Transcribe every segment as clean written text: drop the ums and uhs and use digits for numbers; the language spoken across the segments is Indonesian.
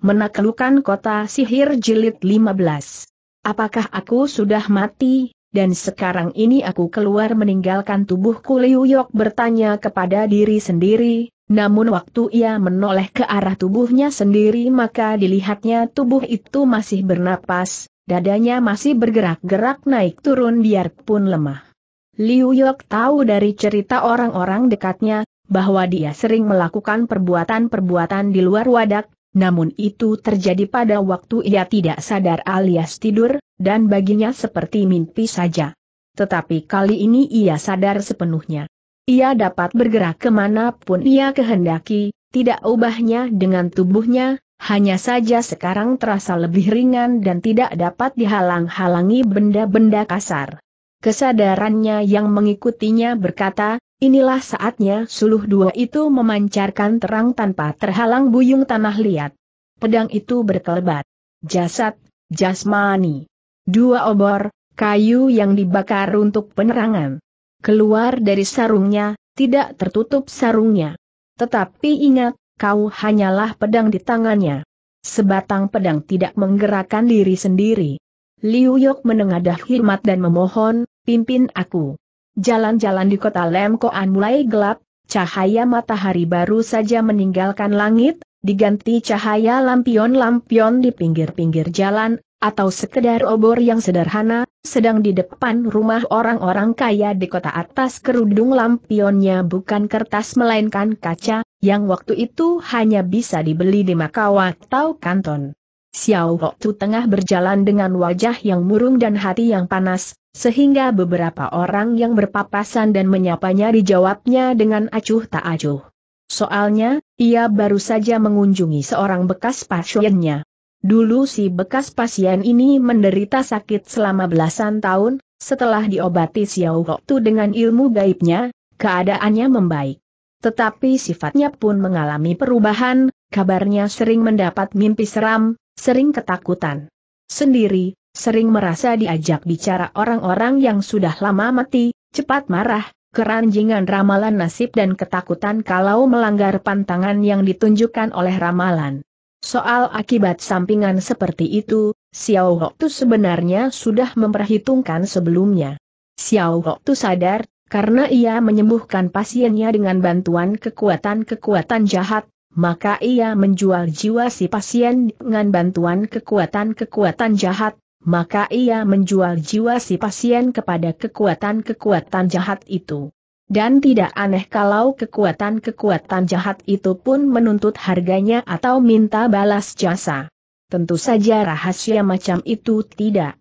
Menaklukkan kota sihir jilid 15. Apakah aku sudah mati, dan sekarang ini aku keluar meninggalkan tubuhku? Liu Yok bertanya kepada diri sendiri, namun waktu ia menoleh ke arah tubuhnya sendiri maka dilihatnya tubuh itu masih bernapas, dadanya masih bergerak-gerak naik turun biarpun lemah. Liu Yok tahu dari cerita orang-orang dekatnya, bahwa dia sering melakukan perbuatan-perbuatan di luar wadak, namun itu terjadi pada waktu ia tidak sadar alias tidur, dan baginya seperti mimpi saja. Tetapi kali ini ia sadar sepenuhnya. Ia dapat bergerak kemanapun ia kehendaki, tidak ubahnya dengan tubuhnya, hanya saja sekarang terasa lebih ringan dan tidak dapat dihalang-halangi benda-benda kasar. Kesadarannya yang mengikutinya berkata, inilah saatnya suluh dua itu memancarkan terang tanpa terhalang buyung tanah liat. Pedang itu berkelebat. Jasad, jasmani. Dua obor, kayu yang dibakar untuk penerangan. Keluar dari sarungnya, tidak tertutup sarungnya. Tetapi ingat, kau hanyalah pedang di tangannya. Sebatang pedang tidak menggerakkan diri sendiri. Liu Yok menengadah hikmat dan memohon, pimpin aku. Jalan-jalan di kota Lemkoan mulai gelap, cahaya matahari baru saja meninggalkan langit, diganti cahaya lampion-lampion di pinggir-pinggir jalan, atau sekedar obor yang sederhana, sedang di depan rumah orang-orang kaya di kota atas kerudung lampionnya bukan kertas melainkan kaca, yang waktu itu hanya bisa dibeli di Makau atau Kanton. Xiao Hoktu tengah berjalan dengan wajah yang murung dan hati yang panas, sehingga beberapa orang yang berpapasan dan menyapanya dijawabnya dengan acuh tak acuh. Soalnya, ia baru saja mengunjungi seorang bekas pasiennya. Dulu si bekas pasien ini menderita sakit selama belasan tahun, setelah diobati Xiao Hoktu dengan ilmu gaibnya, keadaannya membaik. Tetapi sifatnya pun mengalami perubahan, kabarnya sering mendapat mimpi seram, sering ketakutan sendiri, sering merasa diajak bicara orang-orang yang sudah lama mati, cepat marah, keranjingan ramalan nasib dan ketakutan kalau melanggar pantangan yang ditunjukkan oleh ramalan. Soal akibat sampingan seperti itu, Xiao Hoktu sebenarnya sudah memperhitungkan sebelumnya. Xiao Hoktu sadar, karena ia menyembuhkan pasiennya dengan bantuan kekuatan-kekuatan jahat, maka ia menjual jiwa si pasien dengan bantuan kekuatan-kekuatan jahat, maka ia menjual jiwa si pasien kepada kekuatan-kekuatan jahat itu. Dan tidak aneh kalau kekuatan-kekuatan jahat itu pun menuntut harganya atau minta balas jasa. Tentu saja rahasia macam itu tidak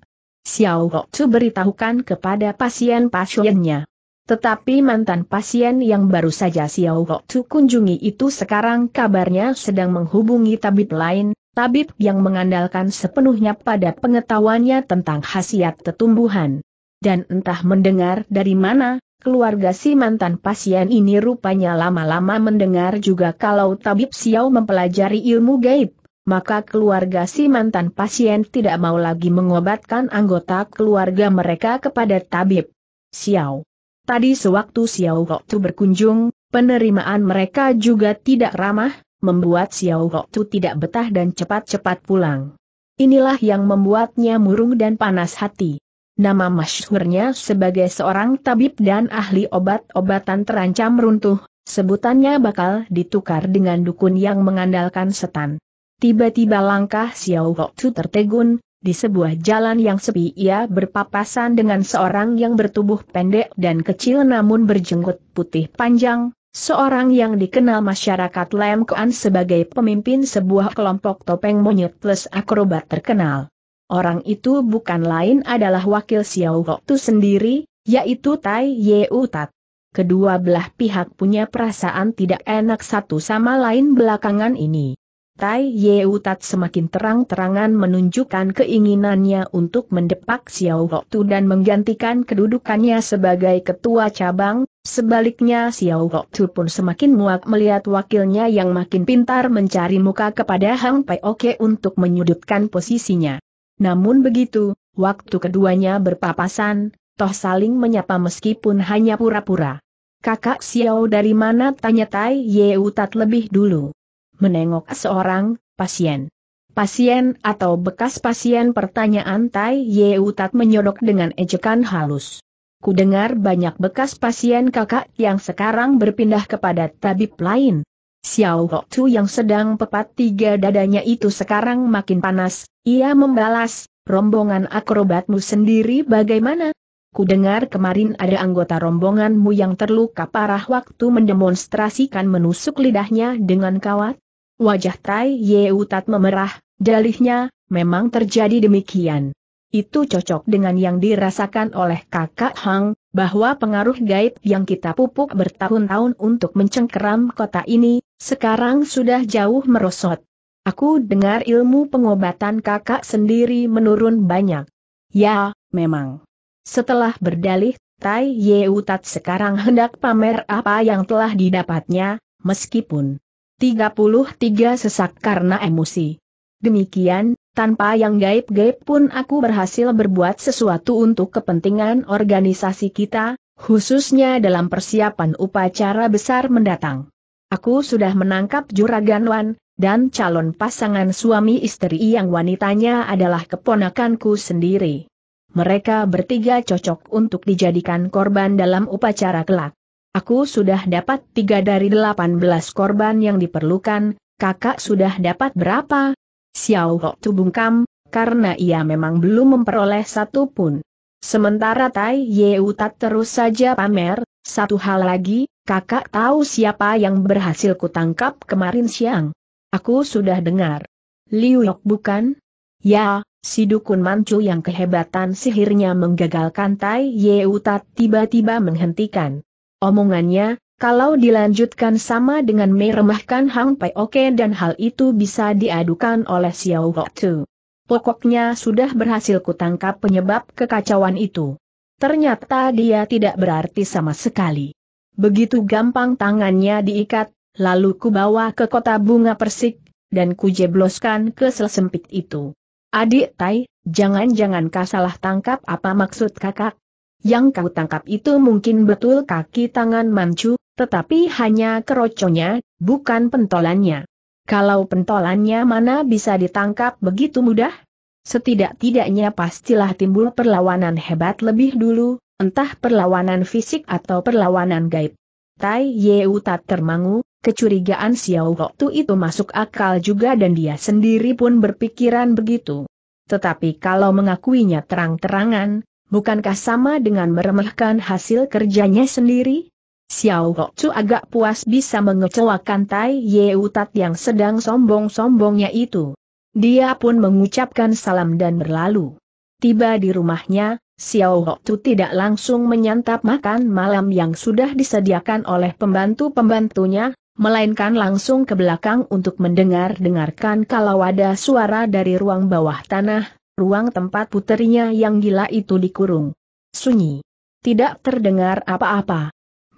Xiao Hoktu beritahukan kepada pasien-pasiennya. Tetapi mantan pasien yang baru saja Xiao Hoktu kunjungi itu sekarang kabarnya sedang menghubungi tabib lain, tabib yang mengandalkan sepenuhnya pada pengetahuannya tentang khasiat tetumbuhan. Dan entah mendengar dari mana, keluarga si mantan pasien ini rupanya lama-lama mendengar juga kalau tabib Xiao mempelajari ilmu gaib, maka keluarga si mantan pasien tidak mau lagi mengobatkan anggota keluarga mereka kepada tabib Xiao. Tadi sewaktu Xiao Hoktu berkunjung, penerimaan mereka juga tidak ramah, membuat Xiao Hoktu tidak betah dan cepat-cepat pulang. Inilah yang membuatnya murung dan panas hati. Nama masyhurnya sebagai seorang tabib dan ahli obat-obatan terancam runtuh, sebutannya bakal ditukar dengan dukun yang mengandalkan setan. Tiba-tiba langkah Xiao Hoktu tertegun. Di sebuah jalan yang sepi ia berpapasan dengan seorang yang bertubuh pendek dan kecil namun berjenggot putih panjang, seorang yang dikenal masyarakat Lemkoan sebagai pemimpin sebuah kelompok topeng monyet plus akrobat terkenal. Orang itu bukan lain adalah wakil Xiao Hoktu sendiri, yaitu Tai Yeu Tat. Kedua belah pihak punya perasaan tidak enak satu sama lain belakangan ini. Tai Yeu Tat semakin terang-terangan menunjukkan keinginannya untuk mendepak Xiao Hoktu dan menggantikan kedudukannya sebagai ketua cabang, sebaliknya Xiao Hoktu pun semakin muak melihat wakilnya yang makin pintar mencari muka kepada Hang Pai Oke untuk menyudutkan posisinya. Namun begitu, waktu keduanya berpapasan, toh saling menyapa meskipun hanya pura-pura. Kakak Xiao dari mana? Tanya Tai Yeu Tat lebih dulu. Menengok seorang pasien. pasien atau bekas pasien? Pertanyaan Tai Yeutat menyodok dengan ejekan halus. Ku dengar banyak bekas pasien kakak yang sekarang berpindah kepada tabib lain. Xiao Hoktu yang sedang pepat tiga dadanya itu sekarang makin panas, ia membalas, rombongan akrobatmu sendiri bagaimana? Ku dengar kemarin ada anggota rombonganmu yang terluka parah waktu mendemonstrasikan menusuk lidahnya dengan kawat. Wajah Tai Yeutat memerah, dalihnya, memang terjadi demikian. Itu cocok dengan yang dirasakan oleh kakak Hang, bahwa pengaruh gaib yang kita pupuk bertahun-tahun untuk mencengkeram kota ini, sekarang sudah jauh merosot. Aku dengar ilmu pengobatan kakak sendiri menurun banyak. Ya, memang. Setelah berdalih, Tai Yeutat sekarang hendak pamer apa yang telah didapatnya, meskipun 33 sesak karena emosi. Demikian, tanpa yang gaib-gaib pun aku berhasil berbuat sesuatu untuk kepentingan organisasi kita, khususnya dalam persiapan upacara besar mendatang. Aku sudah menangkap Juragan Wan, dan calon pasangan suami istri yang wanitanya adalah keponakanku sendiri. Mereka bertiga cocok untuk dijadikan korban dalam upacara kelak. Aku sudah dapat 3 dari 18 korban yang diperlukan, kakak sudah dapat berapa? Xiao Hoktu bungkam, karena ia memang belum memperoleh satu pun. Sementara Tai Yeutat terus saja pamer, satu hal lagi, kakak tahu siapa yang berhasil kutangkap kemarin siang? Aku sudah dengar. Liu Yok bukan? Ya, si dukun mancu yang kehebatan sihirnya menggagalkan Tai Yeutat tiba-tiba menghentikan omongannya. Kalau dilanjutkan sama dengan meremehkan Hang Pai Oke, dan hal itu bisa diadukan oleh Xiao Hoktu. Pokoknya sudah berhasil kutangkap penyebab kekacauan itu. Ternyata dia tidak berarti sama sekali. Begitu gampang tangannya diikat, lalu kubawa ke kota bunga persik, dan kujebloskan ke sesempit itu. Adik Tai, jangan-jangan kau salah tangkap. Apa maksud kakak? Yang kau tangkap itu mungkin betul kaki tangan mancu, tetapi hanya keroconya, bukan pentolannya. Kalau pentolannya mana bisa ditangkap begitu mudah? Setidak-tidaknya pastilah timbul perlawanan hebat lebih dulu, entah perlawanan fisik atau perlawanan gaib. Tai Yeutat termangu, kecurigaan Xiao Hoktu itu masuk akal juga dan dia sendiri pun berpikiran begitu. Tetapi kalau mengakuinya terang-terangan, bukankah sama dengan meremehkan hasil kerjanya sendiri? Xiao Hoktu agak puas bisa mengecewakan Tai Yeutat yang sedang sombong-sombongnya itu. Dia pun mengucapkan salam dan berlalu. Tiba di rumahnya, Xiao Hoktu tidak langsung menyantap makan malam yang sudah disediakan oleh pembantu-pembantunya, melainkan langsung ke belakang untuk mendengar-dengarkan kalau ada suara dari ruang bawah tanah. Ruang tempat puterinya yang gila itu dikurung. Sunyi. Tidak terdengar apa-apa.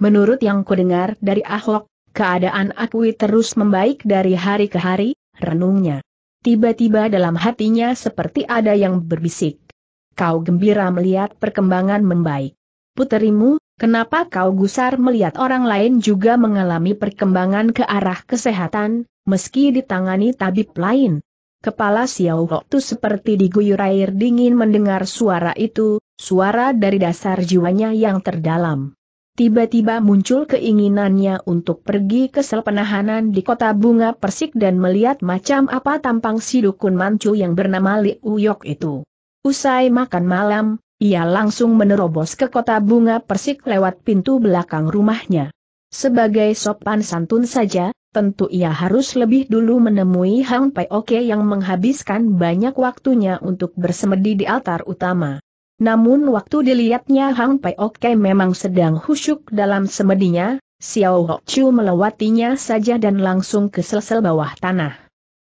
Menurut yang kudengar dari Ahok, keadaan Akui terus membaik dari hari ke hari, renungnya. Tiba-tiba dalam hatinya seperti ada yang berbisik. Kau gembira melihat perkembangan membaik. Puterimu, kenapa kau gusar melihat orang lain juga mengalami perkembangan ke arah kesehatan, meski ditangani tabib lain? Kepala Xiao Hoktu seperti diguyur air dingin mendengar suara itu, suara dari dasar jiwanya yang terdalam. Tiba-tiba muncul keinginannya untuk pergi ke sel penahanan di kota bunga persik dan melihat macam apa tampang si dukun mancu yang bernama Liu Yok itu. Usai makan malam, ia langsung menerobos ke kota bunga persik lewat pintu belakang rumahnya. Sebagai sopan santun saja, tentu ia harus lebih dulu menemui Hang Pai Oke yang menghabiskan banyak waktunya untuk bersemedi di altar utama. Namun waktu dilihatnya Hang Pai Oke memang sedang khusyuk dalam semedinya, Xiao Hoktu melewatinya saja dan langsung ke sel-sel bawah tanah.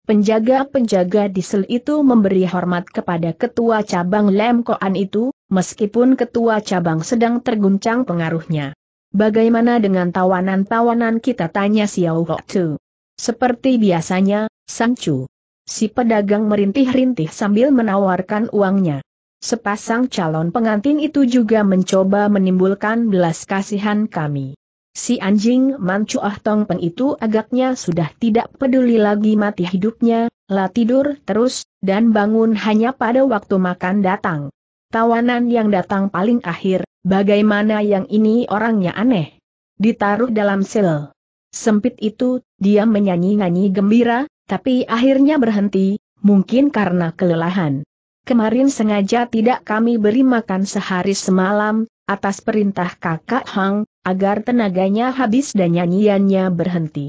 Penjaga-penjaga di sel itu memberi hormat kepada ketua cabang Lem Koan itu, meskipun ketua cabang sedang terguncang pengaruhnya. Bagaimana dengan tawanan-tawanan kita? Tanya Xiao Hoktu. Seperti biasanya, Sangcu. Si pedagang merintih-rintih sambil menawarkan uangnya. Sepasang calon pengantin itu juga mencoba menimbulkan belas kasihan kami. Si anjing mancu Ah Tong Peng itu agaknya sudah tidak peduli lagi mati hidupnya, Lah tidur terus, dan bangun hanya pada waktu makan datang. Tawanan yang datang paling akhir, bagaimana yang ini orangnya aneh. Ditaruh dalam sel sempit itu, dia menyanyi-nyanyi gembira, tapi akhirnya berhenti, mungkin karena kelelahan. Kemarin sengaja tidak kami beri makan sehari semalam, atas perintah kakak Hang, agar tenaganya habis dan nyanyiannya berhenti.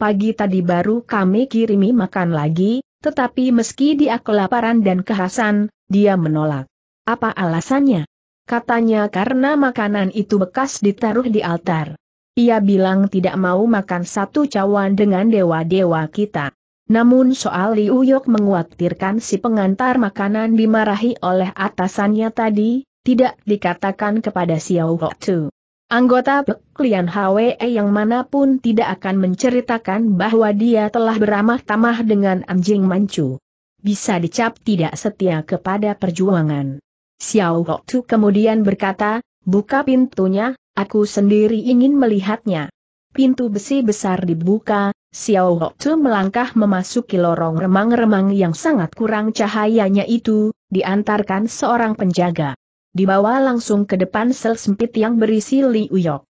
Pagi tadi baru kami kirimi makan lagi, tetapi meski dia kelaparan dan kehausan, dia menolak. Apa alasannya? Katanya karena makanan itu bekas ditaruh di altar. Ia bilang tidak mau makan satu cawan dengan dewa-dewa kita. Namun soal Liu Yok mengkhawatirkan si pengantar makanan dimarahi oleh atasannya tadi, tidak dikatakan kepada Xiao Hotu. Anggota Peklian HWE yang manapun tidak akan menceritakan bahwa dia telah beramah-tamah dengan anjing mancu. Bisa dicap tidak setia kepada perjuangan. Xiao Hotu kemudian berkata, buka pintunya, aku sendiri ingin melihatnya. Pintu besi besar dibuka, Xiao Hotu melangkah memasuki lorong remang-remang yang sangat kurang cahayanya itu, diantarkan seorang penjaga. Dibawa langsung ke depan sel sempit yang berisi Liu Yok.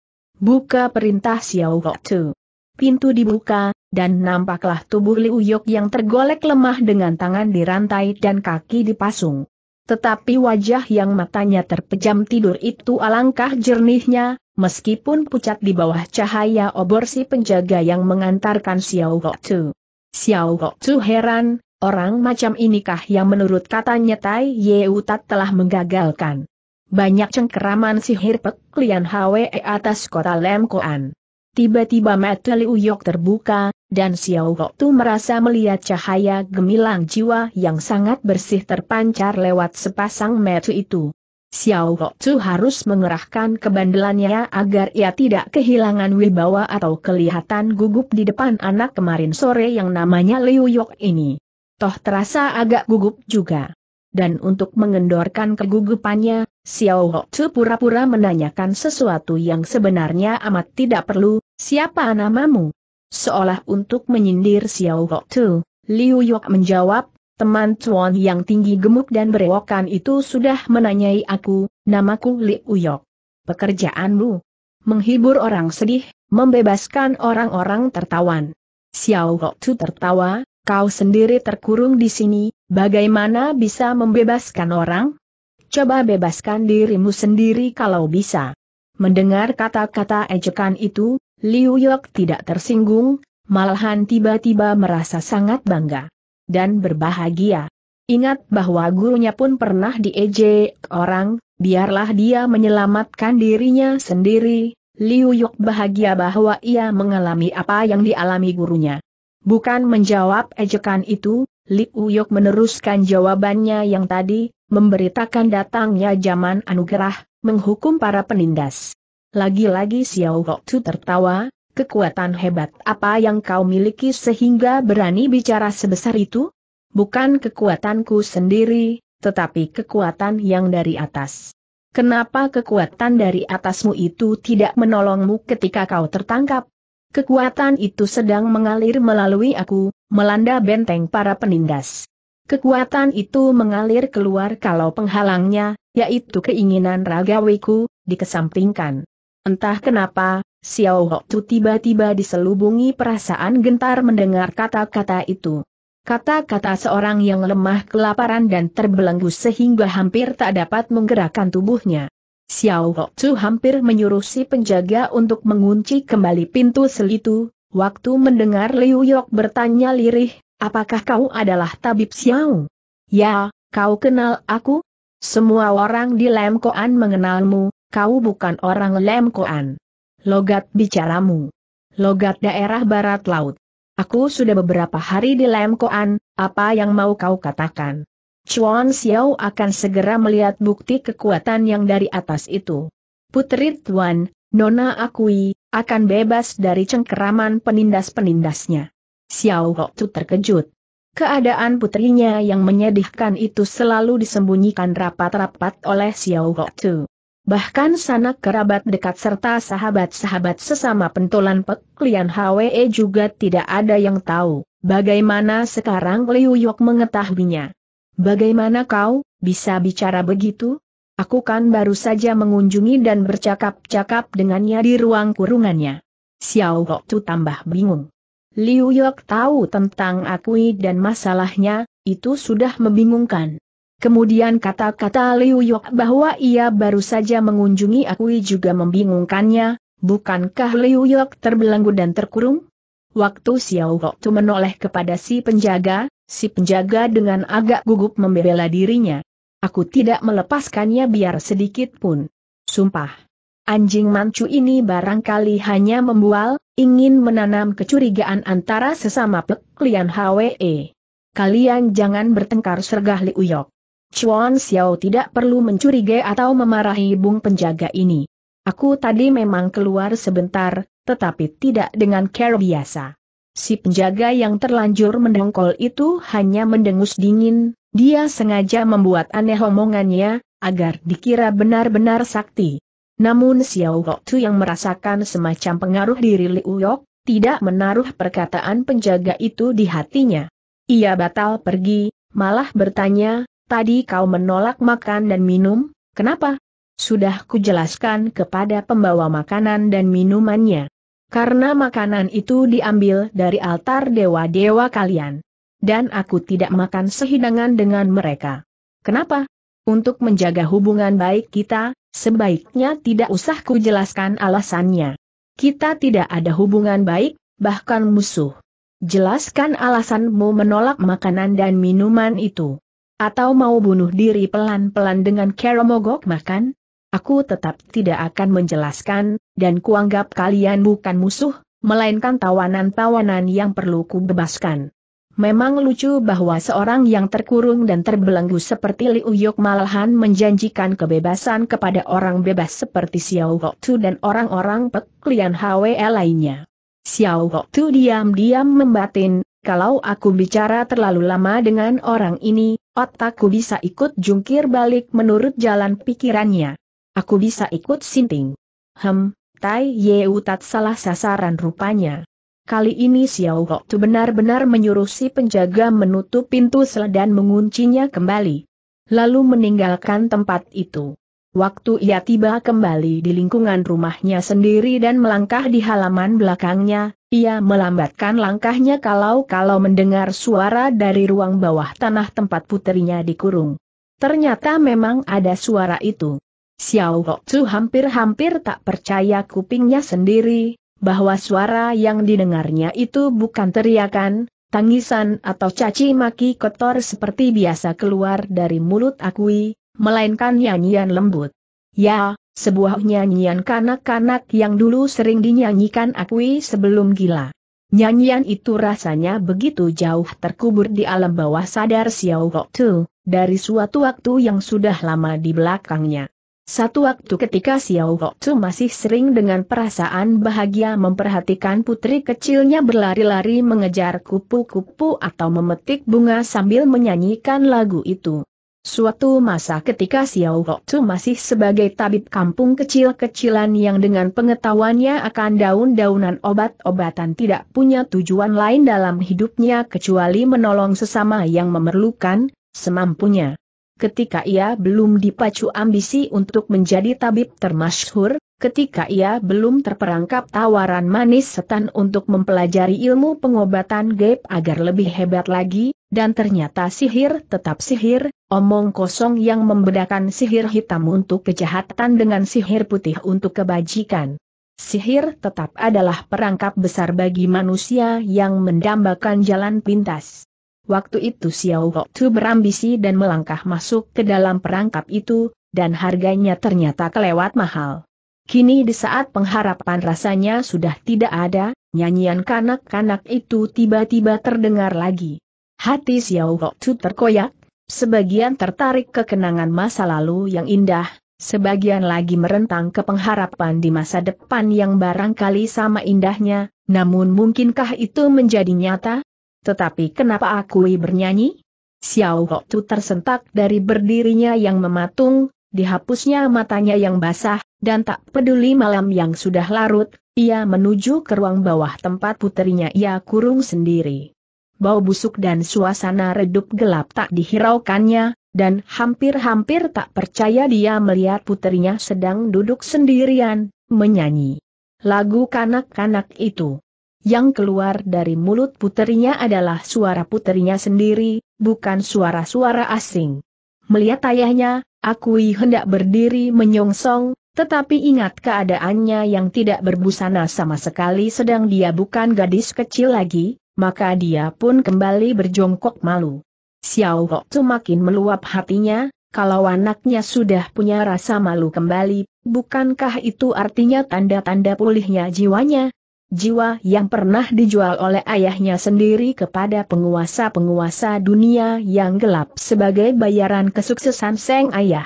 Buka, perintah Xiao Hotu. Pintu dibuka, dan nampaklah tubuh Liu Yok yang tergolek lemah dengan tangan dirantai dan kaki dipasung. Tetapi wajah yang matanya terpejam tidur itu alangkah jernihnya, meskipun pucat di bawah cahaya obor si penjaga yang mengantarkan Xiao Hotu. Xiao Hotu heran. Orang macam inikah yang menurut katanya Tai Yeu Tat telah menggagalkan banyak cengkeraman sihir Peklian HWE atas kota Lem Koan. Tiba-tiba mata Liu Yok terbuka, dan Xiao Hotu merasa melihat cahaya gemilang jiwa yang sangat bersih terpancar lewat sepasang mata itu. Xiao Hotu harus mengerahkan kebandelannya agar ia tidak kehilangan wibawa atau kelihatan gugup di depan anak kemarin sore yang namanya Liu Yok ini. Toh terasa agak gugup juga. Dan untuk mengendorkan kegugupannya, Xiao Hotu pura-pura menanyakan sesuatu yang sebenarnya amat tidak perlu. Siapa namamu? Seolah untuk menyindir Xiao Hotu, Liu Yok menjawab, teman Chuan yang tinggi gemuk dan berewokan itu sudah menanyai aku, namaku Liu Yok. Pekerjaanmu? Menghibur orang sedih, membebaskan orang-orang tertawan. Xiao Hotu tertawa. Kau sendiri terkurung di sini, bagaimana bisa membebaskan orang? Coba bebaskan dirimu sendiri kalau bisa. Mendengar kata-kata ejekan itu, Liu Yok tidak tersinggung, malahan tiba-tiba merasa sangat bangga dan berbahagia. Ingat bahwa gurunya pun pernah diejek orang, biarlah dia menyelamatkan dirinya sendiri. Liu Yok bahagia bahwa ia mengalami apa yang dialami gurunya. Bukan menjawab ejekan itu, Liu Yok meneruskan jawabannya yang tadi, memberitakan datangnya zaman anugerah, menghukum para penindas. Lagi-lagi Xiao Hotu tertawa, kekuatan hebat apa yang kau miliki sehingga berani bicara sebesar itu? Bukan kekuatanku sendiri, tetapi kekuatan yang dari atas. Kenapa kekuatan dari atasmu itu tidak menolongmu ketika kau tertangkap? Kekuatan itu sedang mengalir melalui aku, melanda benteng para penindas. Kekuatan itu mengalir keluar kalau penghalangnya, yaitu keinginan ragawiku, dikesampingkan. Entah kenapa, Xiao Hotu tiba-tiba diselubungi perasaan gentar mendengar kata-kata itu. Kata-kata seorang yang lemah, kelaparan dan terbelenggu sehingga hampir tak dapat menggerakkan tubuhnya. Xiao Hotu hampir menyuruh si penjaga untuk mengunci kembali pintu selitu, waktu mendengar Liu Yok bertanya lirih, apakah kau adalah tabib Xiao? Ya, kau kenal aku? Semua orang di Lem Koan mengenalmu, kau bukan orang Lem Koan. Logat bicaramu. Logat daerah barat laut. Aku sudah beberapa hari di Lem Koan, apa yang mau kau katakan? Chuan Xiao akan segera melihat bukti kekuatan yang dari atas itu. Putri Tuan, Nona akui, akan bebas dari cengkeraman penindas-penindasnya. Xiao Hotu terkejut. Keadaan putrinya yang menyedihkan itu selalu disembunyikan rapat-rapat oleh Xiao Hotu. Bahkan sanak kerabat dekat serta sahabat-sahabat sesama pentolan Pek Lian Hwe juga tidak ada yang tahu. Bagaimana sekarang Liu Yok mengetahuinya? Bagaimana kau bisa bicara begitu? Aku kan baru saja mengunjungi dan bercakap-cakap dengannya di ruang kurungannya. Xiao Hoktu tambah bingung. Liu Yok tahu tentang Akui dan masalahnya, itu sudah membingungkan. Kemudian kata-kata Liu Yok bahwa ia baru saja mengunjungi Akui juga membingungkannya, bukankah Liu Yok terbelenggu dan terkurung? Waktu Xiao Hoktu menoleh kepada si penjaga dengan agak gugup membela dirinya. Aku tidak melepaskannya biar sedikit pun. Sumpah. Anjing mancu ini barangkali hanya membual, ingin menanam kecurigaan antara sesama Pek Lian Hwe. Kalian jangan bertengkar, sergah Liu Yok. Chuan Xiao tidak perlu mencurigai atau memarahi bung penjaga ini. Aku tadi memang keluar sebentar, tetapi tidak dengan cara biasa. Si penjaga yang terlanjur mendongkol itu hanya mendengus dingin, dia sengaja membuat aneh omongannya, agar dikira benar-benar sakti. Namun Xiao Hoktu yang merasakan semacam pengaruh diri Liu Yok, tidak menaruh perkataan penjaga itu di hatinya. Ia batal pergi, malah bertanya, tadi kau menolak makan dan minum, kenapa? Sudah kujelaskan kepada pembawa makanan dan minumannya. Karena makanan itu diambil dari altar dewa-dewa kalian. Dan aku tidak makan sehidangan dengan mereka. Kenapa? Untuk menjaga hubungan baik kita, sebaiknya tidak usah kujelaskan alasannya. Kita tidak ada hubungan baik, bahkan musuh. Jelaskan alasanmu menolak makanan dan minuman itu. Atau mau bunuh diri pelan-pelan dengan cara mogok makan? Aku tetap tidak akan menjelaskan, dan kuanggap kalian bukan musuh, melainkan tawanan-tawanan yang perlu kubebaskan. Memang lucu bahwa seorang yang terkurung dan terbelenggu seperti Liu Yok malahan menjanjikan kebebasan kepada orang bebas seperti Xiao Hoktu dan orang-orang Pek Lian Hwe lainnya. Xiao Hoktu diam-diam membatin, kalau aku bicara terlalu lama dengan orang ini, otakku bisa ikut jungkir balik menurut jalan pikirannya. Aku bisa ikut sinting. Tai Yeu Tat salah sasaran rupanya. Kali ini Xiao Hoktu benar-benar menyuruh si penjaga menutup pintu sel dan menguncinya kembali. Lalu meninggalkan tempat itu. Waktu ia tiba kembali di lingkungan rumahnya sendiri dan melangkah di halaman belakangnya, ia melambatkan langkahnya kalau-kalau mendengar suara dari ruang bawah tanah tempat puterinya dikurung. Ternyata memang ada suara itu. Xiao Hoktu hampir-hampir tak percaya kupingnya sendiri, bahwa suara yang didengarnya itu bukan teriakan, tangisan atau caci maki kotor seperti biasa keluar dari mulut Akui, melainkan nyanyian lembut. Ya, sebuah nyanyian kanak-kanak yang dulu sering dinyanyikan Akui sebelum gila. Nyanyian itu rasanya begitu jauh terkubur di alam bawah sadar Xiao Hoktu, dari suatu waktu yang sudah lama di belakangnya. Satu waktu ketika Xiao Hoktu masih sering dengan perasaan bahagia memperhatikan putri kecilnya berlari-lari mengejar kupu-kupu atau memetik bunga sambil menyanyikan lagu itu. Suatu masa ketika Xiao Hoktu masih sebagai tabib kampung kecil-kecilan yang dengan pengetahuannya akan daun-daunan obat-obatan tidak punya tujuan lain dalam hidupnya kecuali menolong sesama yang memerlukan, semampunya. Ketika ia belum dipacu ambisi untuk menjadi tabib termasyhur, ketika ia belum terperangkap tawaran manis setan untuk mempelajari ilmu pengobatan gaib agar lebih hebat lagi, dan ternyata sihir tetap sihir, omong kosong yang membedakan sihir hitam untuk kejahatan dengan sihir putih untuk kebajikan. Sihir tetap adalah perangkap besar bagi manusia yang mendambakan jalan pintas. Waktu itu Xiao Hoktu berambisi dan melangkah masuk ke dalam perangkap itu, dan harganya ternyata kelewat mahal. Kini di saat pengharapan rasanya sudah tidak ada, nyanyian kanak-kanak itu tiba-tiba terdengar lagi. Hati Xiao Hoktu terkoyak, sebagian tertarik ke kenangan masa lalu yang indah, sebagian lagi merentang ke pengharapan di masa depan yang barangkali sama indahnya, namun mungkinkah itu menjadi nyata? Tetapi kenapa Akui bernyanyi? Xiao Hoktu tersentak dari berdirinya yang mematung, dihapusnya matanya yang basah, dan tak peduli malam yang sudah larut, ia menuju ke ruang bawah tempat puterinya ia kurung sendiri. Bau busuk dan suasana redup gelap tak dihiraukannya, dan hampir-hampir tak percaya dia melihat puterinya sedang duduk sendirian, menyanyi lagu kanak-kanak itu. Yang keluar dari mulut puterinya adalah suara puterinya sendiri, bukan suara-suara asing. Melihat ayahnya, Akui hendak berdiri menyongsong, tetapi ingat keadaannya yang tidak berbusana sama sekali sedang dia bukan gadis kecil lagi, maka dia pun kembali berjongkok malu. Xiao Hoktu makin meluap hatinya, kalau anaknya sudah punya rasa malu kembali, bukankah itu artinya tanda-tanda pulihnya jiwanya? Jiwa yang pernah dijual oleh ayahnya sendiri kepada penguasa-penguasa dunia yang gelap sebagai bayaran kesuksesan sang ayah.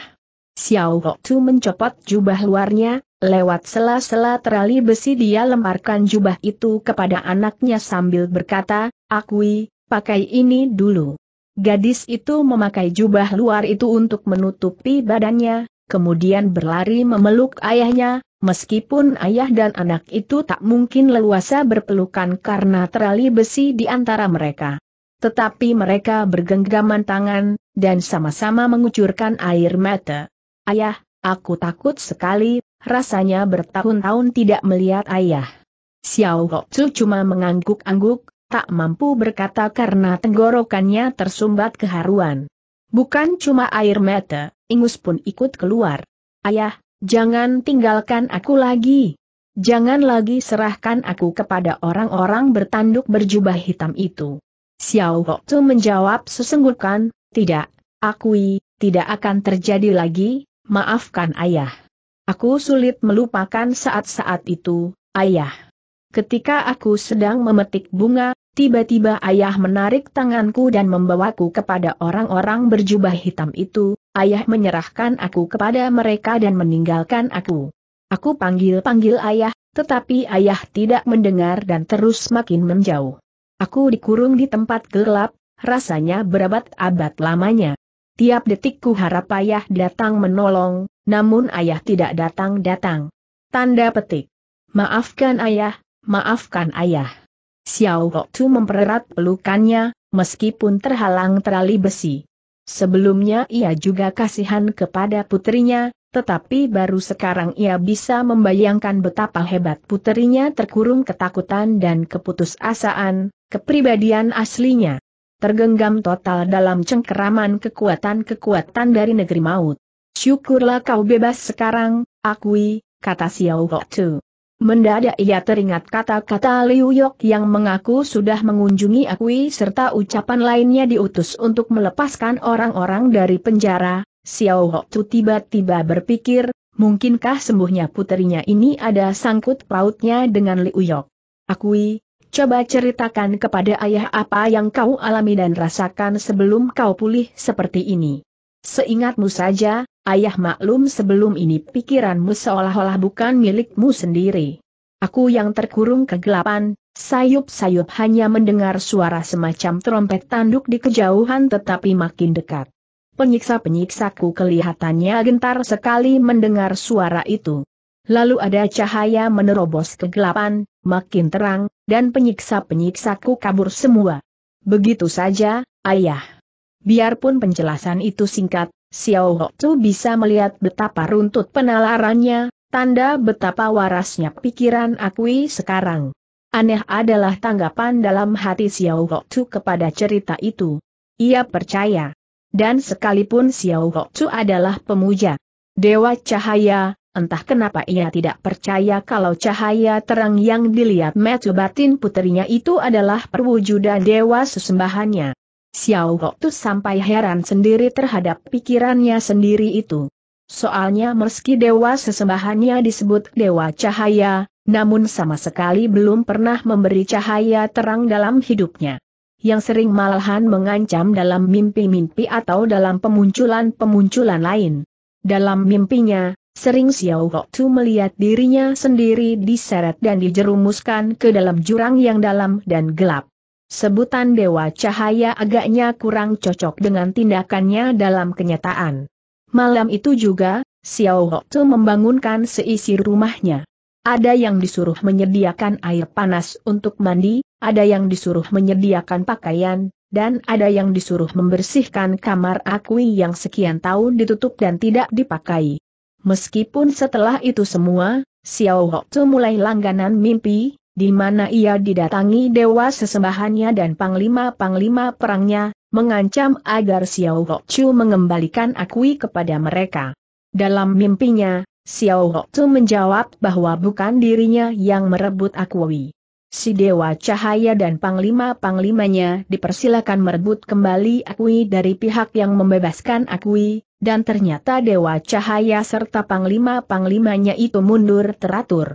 Xiao Hoktu mencopot jubah luarnya, lewat sela-sela terali besi dia lemparkan jubah itu kepada anaknya sambil berkata, "Akui, pakai ini dulu." Gadis itu memakai jubah luar itu untuk menutupi badannya, kemudian berlari memeluk ayahnya. Meskipun ayah dan anak itu tak mungkin leluasa berpelukan karena terali besi di antara mereka. Tetapi mereka bergenggaman tangan, dan sama-sama mengucurkan air mata. "Ayah, aku takut sekali, rasanya bertahun-tahun tidak melihat ayah." Xiao Hoktu cuma mengangguk-angguk, tak mampu berkata karena tenggorokannya tersumbat keharuan. Bukan cuma air mata, ingus pun ikut keluar. "Ayah, jangan tinggalkan aku lagi. Jangan lagi serahkan aku kepada orang-orang bertanduk berjubah hitam itu." Xiao Hoktu menjawab sesenggukan, "Tidak, Akui, tidak akan terjadi lagi, maafkan ayah. Aku sulit melupakan saat-saat itu, ayah. Ketika aku sedang memetik bunga, tiba-tiba ayah menarik tanganku dan membawaku kepada orang-orang berjubah hitam itu. Ayah menyerahkan aku kepada mereka dan meninggalkan aku. Aku panggil-panggil ayah, tetapi ayah tidak mendengar dan terus makin menjauh. Aku dikurung di tempat gelap, rasanya berabad-abad lamanya. Tiap detikku harap ayah datang menolong, namun ayah tidak datang-datang." Tanda petik. "Maafkan ayah, maafkan ayah." Xiao Hoktu mempererat pelukannya, meskipun terhalang terali besi. Sebelumnya ia juga kasihan kepada puterinya, tetapi baru sekarang ia bisa membayangkan betapa hebat puterinya terkurung ketakutan dan keputusasaan, kepribadian aslinya. Tergenggam total dalam cengkeraman kekuatan-kekuatan dari negeri maut. "Syukurlah kau bebas sekarang, Akui," kata Xiao Hoktu. Mendadak ia teringat kata-kata Liu Yok yang mengaku sudah mengunjungi Akui serta ucapan lainnya diutus untuk melepaskan orang-orang dari penjara. Xiao Hoktu tiba-tiba berpikir, mungkinkah sembuhnya puterinya ini ada sangkut pautnya dengan Liu Yok. "Akui, coba ceritakan kepada ayah apa yang kau alami dan rasakan sebelum kau pulih seperti ini. Seingatmu saja, ayah maklum sebelum ini pikiranmu seolah-olah bukan milikmu sendiri. Aku yang terkurung kegelapan, sayup-sayup hanya mendengar suara semacam trompet tanduk di kejauhan tetapi makin dekat. Penyiksa-penyiksaku kelihatannya gentar sekali mendengar suara itu. Lalu ada cahaya menerobos kegelapan, makin terang, dan penyiksa-penyiksaku kabur semua. Begitu saja, ayah." Biarpun penjelasan itu singkat, Xiao Hoktu bisa melihat betapa runtut penalarannya, tanda betapa warasnya pikiran Akui sekarang. Aneh adalah tanggapan dalam hati Xiao Hoktu kepada cerita itu. Ia percaya. Dan sekalipun Xiao Hoktu adalah pemuja Dewa Cahaya, entah kenapa ia tidak percaya kalau cahaya terang yang dilihat mata batin puterinya itu adalah perwujudan dewa sesembahannya. Xiao Hoktu sampai heran sendiri terhadap pikirannya sendiri itu. Soalnya meski dewa sesembahannya disebut Dewa Cahaya, namun sama sekali belum pernah memberi cahaya terang dalam hidupnya. Yang sering malahan mengancam dalam mimpi-mimpi atau dalam pemunculan-pemunculan lain. Dalam mimpinya, sering Xiao Hoktu melihat dirinya sendiri diseret dan dijerumuskan ke dalam jurang yang dalam dan gelap. Sebutan Dewa Cahaya agaknya kurang cocok dengan tindakannya dalam kenyataan. Malam itu juga, Xiao Hongzhu membangunkan seisi rumahnya. Ada yang disuruh menyediakan air panas untuk mandi, ada yang disuruh menyediakan pakaian, dan ada yang disuruh membersihkan kamar Akui yang sekian tahun ditutup dan tidak dipakai. Meskipun setelah itu semua, Xiao Hongzhu mulai langganan mimpi, di mana ia didatangi dewa sesembahannya dan panglima-panglima perangnya, mengancam agar Xiao Hongzhu mengembalikan Akui kepada mereka. Dalam mimpinya, Xiao Hongzhu menjawab bahwa bukan dirinya yang merebut Akui. Si Dewa Cahaya dan panglima-panglimanya dipersilakan merebut kembali Akui dari pihak yang membebaskan Akui, dan ternyata Dewa Cahaya serta panglima-panglimanya itu mundur teratur.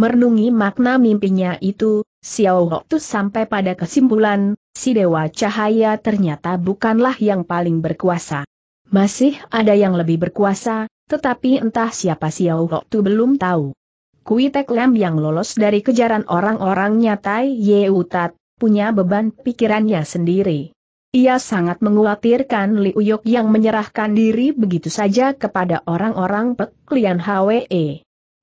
Merenungi makna mimpinya itu, Xiao Hongzhu sampai pada kesimpulan, si Dewa Cahaya ternyata bukanlah yang paling berkuasa. Masih ada yang lebih berkuasa, tetapi entah siapa Xiao Hongzhu belum tahu. Kui Tek Lam yang lolos dari kejaran orang-orang nyatai Ye Utat, punya beban pikirannya sendiri. Ia sangat mengkhawatirkan Liu Yok yang menyerahkan diri begitu saja kepada orang-orang peklian Hwe.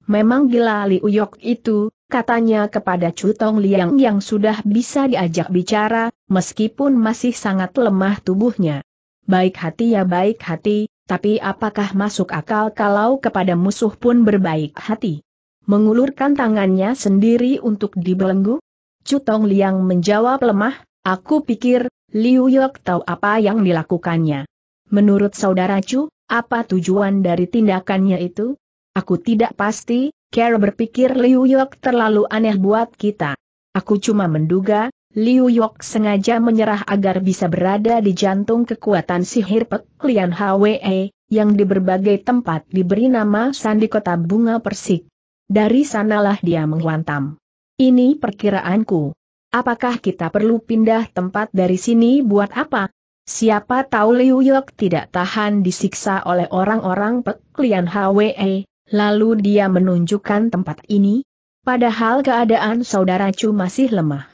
Memang gila Liu Yok itu, katanya kepada Chu Tong Liang yang sudah bisa diajak bicara, meskipun masih sangat lemah tubuhnya. Baik hati ya baik hati, tapi apakah masuk akal kalau kepada musuh pun berbaik hati? Mengulurkan tangannya sendiri untuk dibelenggu? Chu Tong Liang menjawab lemah, aku pikir, Liu Yok tahu apa yang dilakukannya. Menurut saudara Chu, apa tujuan dari tindakannya itu? Aku tidak pasti, Kara berpikir Liu Yok terlalu aneh buat kita. Aku cuma menduga, Liu Yok sengaja menyerah agar bisa berada di jantung kekuatan sihir peklian Hwe, yang di berbagai tempat diberi nama Sandi Kota Bunga Persik. Dari sanalah dia menghantam. Ini perkiraanku. Apakah kita perlu pindah tempat dari sini buat apa? Siapa tahu Liu Yok tidak tahan disiksa oleh orang-orang peklian Hwe, lalu dia menunjukkan tempat ini? Padahal keadaan saudara Chu masih lemah.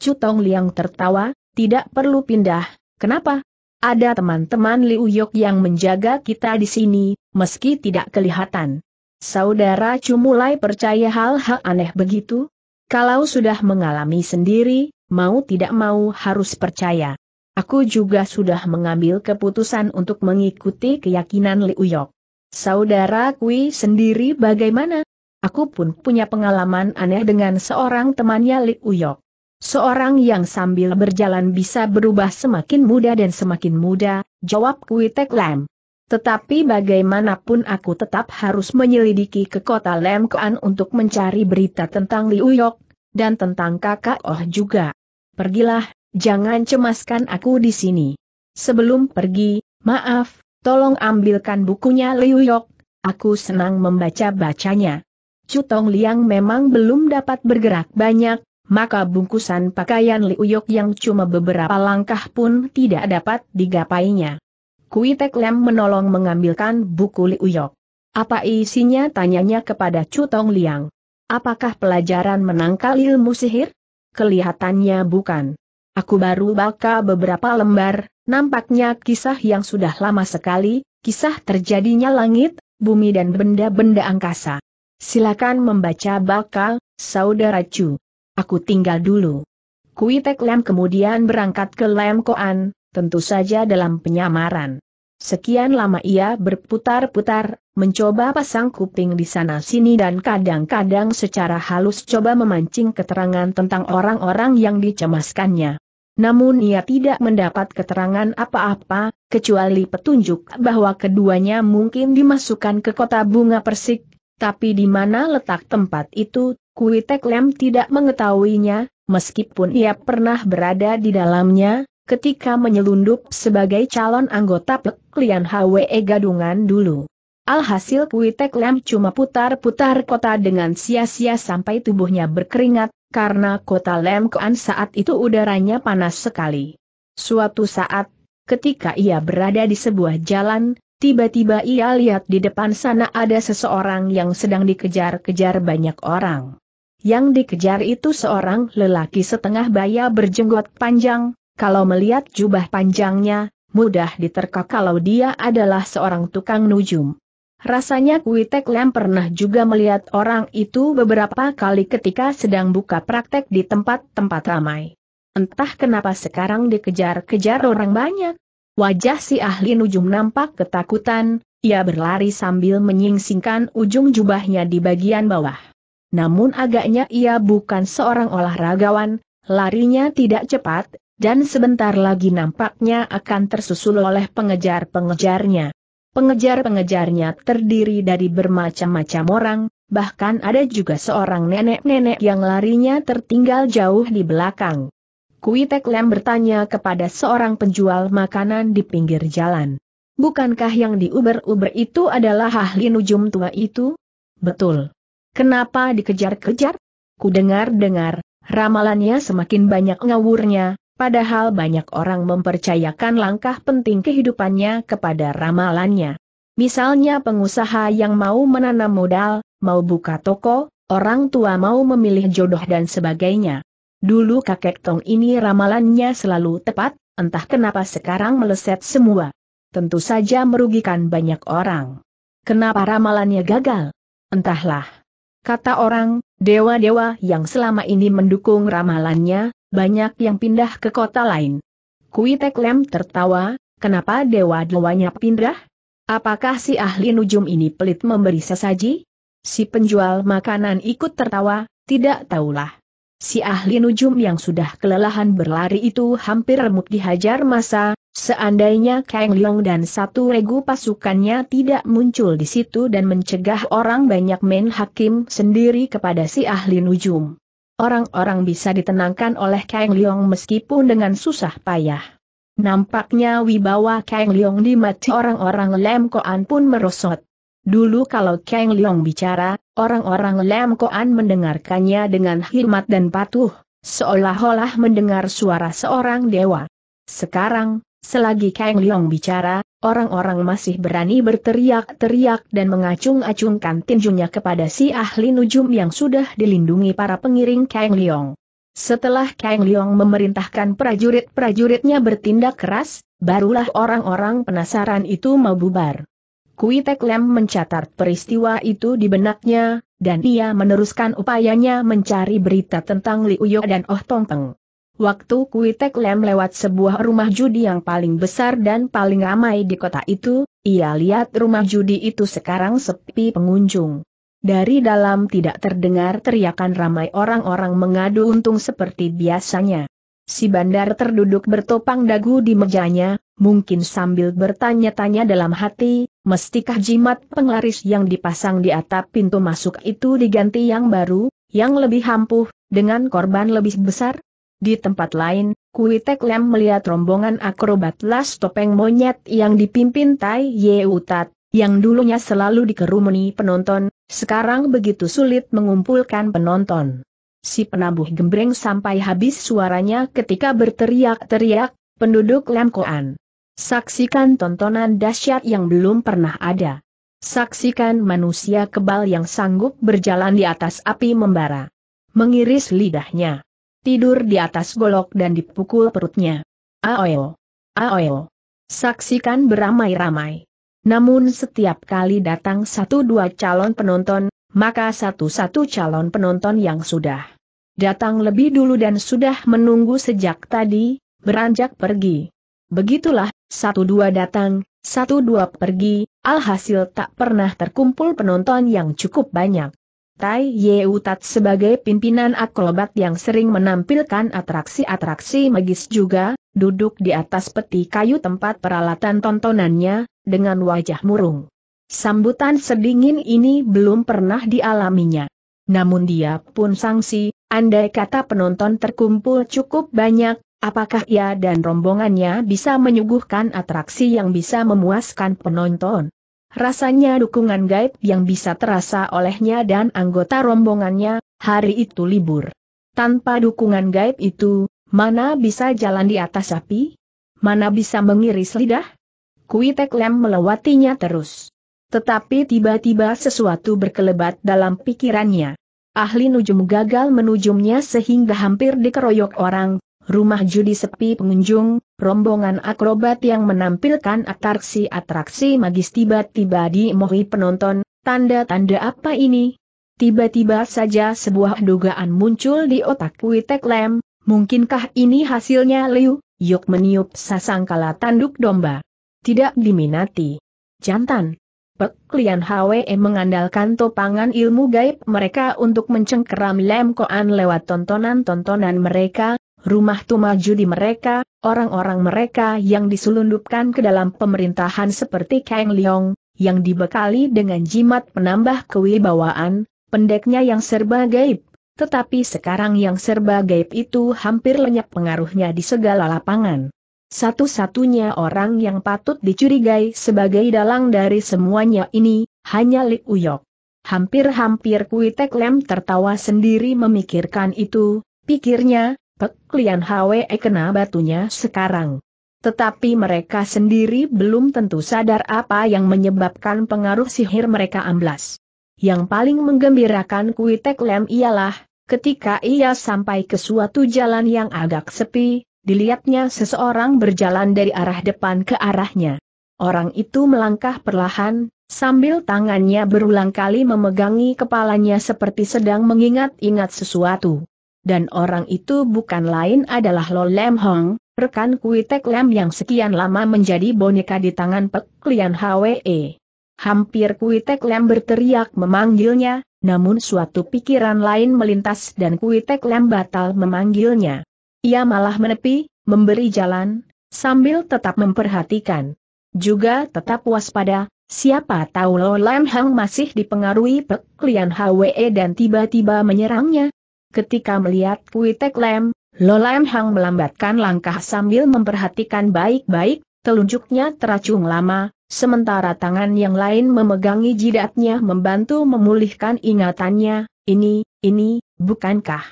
Chu Tong Liang tertawa, tidak perlu pindah, kenapa? Ada teman-teman Liu Yok yang menjaga kita di sini, meski tidak kelihatan. Saudara Chu mulai percaya hal-hal aneh begitu? Kalau sudah mengalami sendiri, mau tidak mau harus percaya. Aku juga sudah mengambil keputusan untuk mengikuti keyakinan Liu Yok. Saudara Kui sendiri bagaimana? Aku pun punya pengalaman aneh dengan seorang temannya Liu Yok. Seorang yang sambil berjalan bisa berubah semakin muda, jawab Kui Tek Lam. Tetapi bagaimanapun aku tetap harus menyelidiki ke kota Lam Kuan untuk mencari berita tentang Liu Yok, dan tentang kakak Oh juga. Pergilah, jangan cemaskan aku di sini. Sebelum pergi, maaf, tolong ambilkan bukunya Liu Yok, aku senang membaca-bacanya. Chu Tong Liang memang belum dapat bergerak banyak, maka bungkusan pakaian Liu Yok yang cuma beberapa langkah pun tidak dapat digapainya. Kui Tek Lam menolong mengambilkan buku Liu Yok. Apa isinya? Tanyanya kepada Chu Tong Liang. Apakah pelajaran menangkal ilmu sihir? Kelihatannya bukan. Aku baru baca beberapa lembar, nampaknya kisah yang sudah lama sekali, kisah terjadinya langit, bumi dan benda-benda angkasa. Silakan membaca bakal, saudara Chu. Aku tinggal dulu. Kui Tek Lam kemudian berangkat ke Lam Koan, tentu saja dalam penyamaran. Sekian lama ia berputar-putar, mencoba pasang kuping di sana-sini dan kadang-kadang secara halus coba memancing keterangan tentang orang-orang yang dicemaskannya. Namun ia tidak mendapat keterangan apa-apa, kecuali petunjuk bahwa keduanya mungkin dimasukkan ke kota bunga persik, tapi di mana letak tempat itu, Kui Tek Lam tidak mengetahuinya, meskipun ia pernah berada di dalamnya, ketika menyelundup sebagai calon anggota peklian Hwe Gadungan dulu. Alhasil Kui Tek Lam cuma putar-putar kota dengan sia-sia sampai tubuhnya berkeringat, karena kota Lam Kuan saat itu udaranya panas sekali. Suatu saat, ketika ia berada di sebuah jalan, tiba-tiba ia lihat di depan sana ada seseorang yang sedang dikejar-kejar banyak orang. Yang dikejar itu seorang lelaki setengah baya berjenggot panjang, kalau melihat jubah panjangnya, mudah diterka kalau dia adalah seorang tukang nujum. Rasanya Kwee Tek Lam pernah juga melihat orang itu beberapa kali ketika sedang buka praktek di tempat-tempat ramai. Entah kenapa sekarang dikejar-kejar orang banyak. Wajah si ahli nujum nampak ketakutan, ia berlari sambil menyingsingkan ujung jubahnya di bagian bawah. Namun agaknya ia bukan seorang olahragawan, larinya tidak cepat, dan sebentar lagi nampaknya akan tersusul oleh pengejar-pengejarnya. Pengejar-pengejarnya terdiri dari bermacam-macam orang, bahkan ada juga seorang nenek-nenek yang larinya tertinggal jauh di belakang. Kwee Tek Lam bertanya kepada seorang penjual makanan di pinggir jalan. Bukankah yang diuber-uber itu adalah ahli nujum tua itu? Betul. Kenapa dikejar-kejar? Ku dengar-dengar, ramalannya semakin banyak ngawurnya. Padahal banyak orang mempercayakan langkah penting kehidupannya kepada ramalannya. Misalnya pengusaha yang mau menanam modal, mau buka toko, orang tua mau memilih jodoh dan sebagainya. Dulu kakek Tong ini ramalannya selalu tepat, entah kenapa sekarang meleset semua. Tentu saja merugikan banyak orang. Kenapa ramalannya gagal? Entahlah. Kata orang, dewa-dewa yang selama ini mendukung ramalannya, banyak yang pindah ke kota lain. Kwee Tek Lam tertawa, kenapa dewa-dewanya pindah? Apakah si ahli nujum ini pelit memberi sesaji? Si penjual makanan ikut tertawa, tidak tahulah. Si ahli nujum yang sudah kelelahan berlari itu hampir remuk dihajar massa, seandainya Kang Leong dan satu regu pasukannya tidak muncul di situ dan mencegah orang banyak main hakim sendiri kepada si ahli nujum. Orang-orang bisa ditenangkan oleh Kang Leong meskipun dengan susah payah. Nampaknya wibawa Kang Leong di mata orang-orang Lam Koan pun merosot. Dulu kalau Kang Leong bicara, orang-orang Lam Koan mendengarkannya dengan hormat dan patuh, seolah-olah mendengar suara seorang dewa. Sekarang, selagi Kang Leong bicara, orang-orang masih berani berteriak-teriak dan mengacung-acungkan tinjunya kepada si ahli nujum yang sudah dilindungi para pengiring Kang Leong. Setelah Kang Leong memerintahkan prajurit-prajuritnya bertindak keras, barulah orang-orang penasaran itu mau bubar. Kwee Tek Lam mencatat peristiwa itu di benaknya, dan ia meneruskan upayanya mencari berita tentang Liu Yo dan Oh Tong Peng. Waktu Kwee Tek Lam lewat sebuah rumah judi yang paling besar dan paling ramai di kota itu, ia lihat rumah judi itu sekarang sepi pengunjung. Dari dalam tidak terdengar teriakan ramai orang-orang mengadu untung seperti biasanya. Si bandar terduduk bertopang dagu di mejanya, mungkin sambil bertanya-tanya dalam hati, mestikah jimat penglaris yang dipasang di atap pintu masuk itu diganti yang baru, yang lebih ampuh, dengan korban lebih besar? Di tempat lain, Kwee Tek Lam melihat rombongan akrobat las topeng monyet yang dipimpin Tai Ye Utat, yang dulunya selalu dikerumuni penonton, sekarang begitu sulit mengumpulkan penonton. Si penabuh gembreng sampai habis suaranya ketika berteriak-teriak, penduduk Lam Koan. Saksikan tontonan dahsyat yang belum pernah ada. Saksikan manusia kebal yang sanggup berjalan di atas api membara. Mengiris lidahnya. Tidur di atas golok dan dipukul perutnya. Aoeo. Aoeo. Saksikan beramai-ramai. Namun setiap kali datang satu dua calon penonton, maka satu-satu calon penonton yang sudah datang lebih dulu dan sudah menunggu sejak tadi, beranjak pergi. Begitulah, satu dua datang, satu dua pergi, alhasil tak pernah terkumpul penonton yang cukup banyak. Tai Ye Utat sebagai pimpinan akrobat yang sering menampilkan atraksi-atraksi magis juga, duduk di atas peti kayu tempat peralatan tontonannya, dengan wajah murung. Sambutan sedingin ini belum pernah dialaminya. Namun dia pun sangsi, andai kata penonton terkumpul cukup banyak, apakah ia dan rombongannya bisa menyuguhkan atraksi yang bisa memuaskan penonton? Rasanya dukungan gaib yang bisa terasa olehnya dan anggota rombongannya, hari itu libur. Tanpa dukungan gaib itu, mana bisa jalan di atas api? Mana bisa mengiris lidah? Kwee Tek Lam melewatinya terus. Tetapi tiba-tiba sesuatu berkelebat dalam pikirannya. Ahli nujum gagal menujumnya sehingga hampir dikeroyok orang, rumah judi sepi pengunjung, Rombongan akrobat yang menampilkan atraksi-atraksi magis tiba-tiba dimohi penonton. Tanda-tanda apa ini? Tiba-tiba saja sebuah dugaan muncul di otak Witek Lem. Mungkinkah ini hasilnya Liu Yok meniup sasangkala tanduk domba? Tidak diminati. Jantan. Pek Lian Hwe mengandalkan topangan ilmu gaib mereka untuk mencengkeram Lem Koan lewat tontonan-tontonan mereka, rumah tumajudi mereka, orang-orang mereka yang diselundupkan ke dalam pemerintahan seperti Kang Leong, yang dibekali dengan jimat penambah kewibawaan, pendeknya yang serba gaib. Tetapi sekarang yang serba gaib itu hampir lenyap pengaruhnya di segala lapangan. Satu-satunya orang yang patut dicurigai sebagai dalang dari semuanya ini, hanya Liu Yok. Hampir-hampir Witek Lem tertawa sendiri memikirkan itu, pikirnya, Pek Lian Hwe kena batunya sekarang. Tetapi mereka sendiri belum tentu sadar apa yang menyebabkan pengaruh sihir mereka amblas. Yang paling menggembirakan Witek Lem ialah, ketika ia sampai ke suatu jalan yang agak sepi, dilihatnya seseorang berjalan dari arah depan ke arahnya. Orang itu melangkah perlahan, sambil tangannya berulang kali memegangi kepalanya seperti sedang mengingat-ingat sesuatu. Dan orang itu bukan lain adalah Lo Lam Hong, rekan Witek Lem yang sekian lama menjadi boneka di tangan Pek Lian Hwe. Hampir Witek Lem berteriak memanggilnya, namun suatu pikiran lain melintas dan Witek Lem batal memanggilnya. Ia malah menepi, memberi jalan, sambil tetap memperhatikan. Juga tetap waspada, siapa tahu Lo Lam Hang masih dipengaruhi Pek Lian Hwe dan tiba-tiba menyerangnya. Ketika melihat Witek Lem, Lo Lam Hang melambatkan langkah sambil memperhatikan baik-baik, telunjuknya teracung lama. Sementara tangan yang lain memegangi jidatnya membantu memulihkan ingatannya, ini, bukankah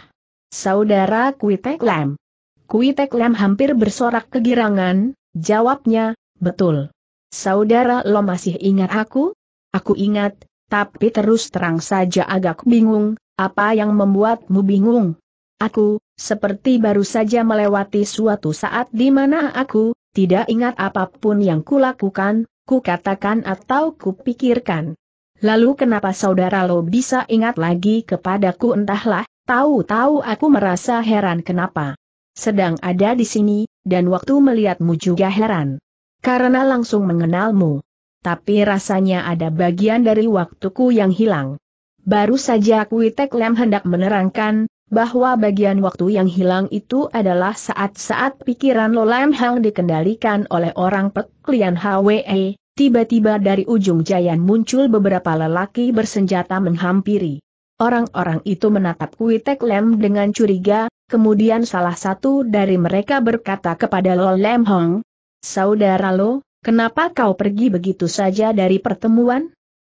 saudara Witek Lem? Witek Lem hampir bersorak kegirangan, jawabnya, betul. Saudara Lo masih ingat aku? Aku ingat, tapi terus terang saja agak bingung, apa yang membuatmu bingung? Aku, seperti baru saja melewati suatu saat di mana aku, tidak ingat apapun yang kulakukan. Ku katakan atau ku pikirkan. Lalu kenapa saudara Lo bisa ingat lagi kepadaku? Entahlah, tahu-tahu aku merasa heran kenapa sedang ada di sini, dan waktu melihatmu juga heran. Karena langsung mengenalmu. Tapi rasanya ada bagian dari waktuku yang hilang. Baru saja Witek Lem hendak menerangkan, bahwa bagian waktu yang hilang itu adalah saat-saat pikiran Lo Lam Hang dikendalikan oleh orang Pek Lian Hwe. Tiba-tiba dari ujung jalan muncul beberapa lelaki bersenjata menghampiri. Orang-orang itu menatap Witek Lem dengan curiga, kemudian salah satu dari mereka berkata kepada Lo Lam Hong, "Saudara Lo, kenapa kau pergi begitu saja dari pertemuan?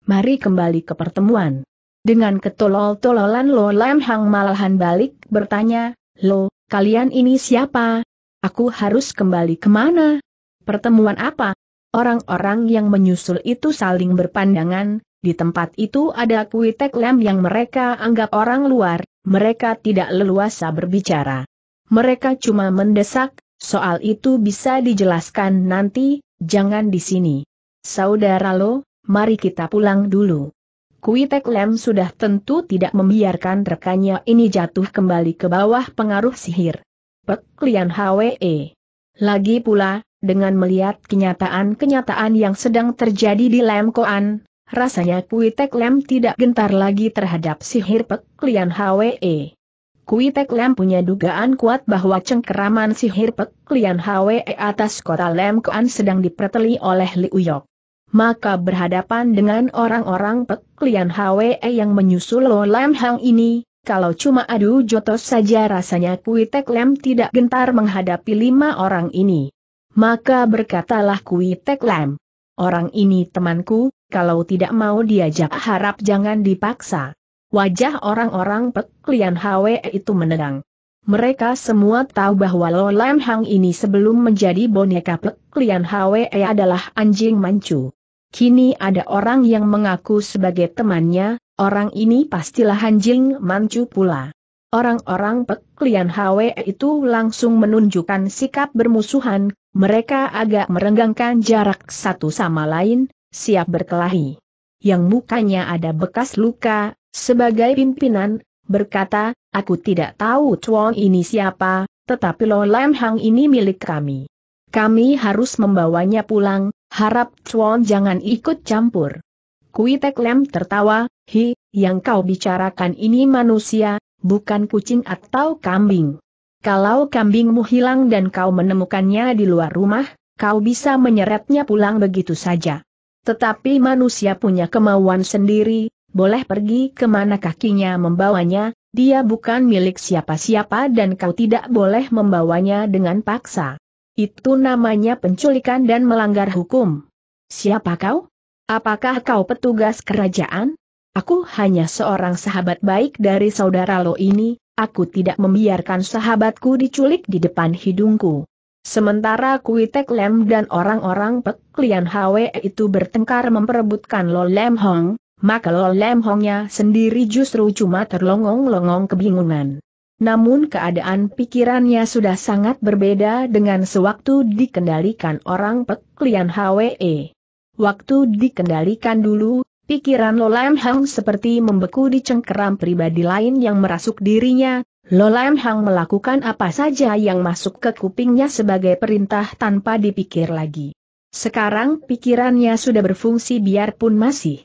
Mari kembali ke pertemuan." Dengan ketolol-tololan Lo Lam Hang malahan balik bertanya, "Lo, kalian ini siapa? Aku harus kembali kemana? Pertemuan apa?" Orang-orang yang menyusul itu saling berpandangan, di tempat itu ada Witek Lem yang mereka anggap orang luar, mereka tidak leluasa berbicara. Mereka cuma mendesak, soal itu bisa dijelaskan nanti, jangan di sini. Saudara Lo, mari kita pulang dulu. Witek Lem sudah tentu tidak membiarkan rekannya ini jatuh kembali ke bawah pengaruh sihir Pek Lian Hwe. Lagi pula, dengan melihat kenyataan-kenyataan yang sedang terjadi di Lem Koan, rasanya Witek Lem tidak gentar lagi terhadap sihir Pek Lian Hwe. Witek Lem punya dugaan kuat bahwa cengkeraman sihir Pek Lian Hwe atas kota Lem Koan sedang diperteli oleh Liu Yok. Maka berhadapan dengan orang-orang Pek Lian Hwe yang menyusul Lo Lam Hang ini, kalau cuma adu jotos saja rasanya Witek Lem tidak gentar menghadapi 5 orang ini. Maka berkatalah Witek Lem, "Orang ini temanku, kalau tidak mau diajak harap jangan dipaksa." Wajah orang-orang Pek Lian Hwe itu menedang. Mereka semua tahu bahwa Lo Lam Hang ini sebelum menjadi boneka Pek Lian Hwe adalah anjing mancu. Kini ada orang yang mengaku sebagai temannya, orang ini pastilah anjing mancu pula. Orang-orang Peklian Hwe itu langsung menunjukkan sikap bermusuhan, mereka agak merenggangkan jarak satu sama lain, siap berkelahi. Yang mukanya ada bekas luka, sebagai pimpinan, berkata, "Aku tidak tahu Chuan ini siapa, tetapi Lo Lam Hang ini milik kami. Kami harus membawanya pulang, harap Chuan jangan ikut campur." Kui Tek Lem tertawa, "Hi, yang kau bicarakan ini manusia, bukan kucing atau kambing. Kalau kambingmu hilang dan kau menemukannya di luar rumah, kau bisa menyeretnya pulang begitu saja. Tetapi manusia punya kemauan sendiri, boleh pergi kemana kakinya membawanya, dia bukan milik siapa-siapa dan kau tidak boleh membawanya dengan paksa. Itu namanya penculikan dan melanggar hukum." "Siapa kau? Apakah kau petugas kerajaan?" "Aku hanya seorang sahabat baik dari saudara Lo ini, aku tidak membiarkan sahabatku diculik di depan hidungku." Sementara Kui Tek Lem dan orang-orang Peklian Hwe itu bertengkar memperebutkan Lo Lam Hong, maka Lo Lam Hongnya sendiri justru cuma terlongong-longong kebingungan. Namun keadaan pikirannya sudah sangat berbeda dengan sewaktu dikendalikan orang Peklian Hwe. Waktu dikendalikan dulu, pikiran Lo Lam Hong seperti membeku di cengkeram pribadi lain yang merasuk dirinya. Lo Lam Hang melakukan apa saja yang masuk ke kupingnya sebagai perintah tanpa dipikir lagi. Sekarang pikirannya sudah berfungsi biarpun masih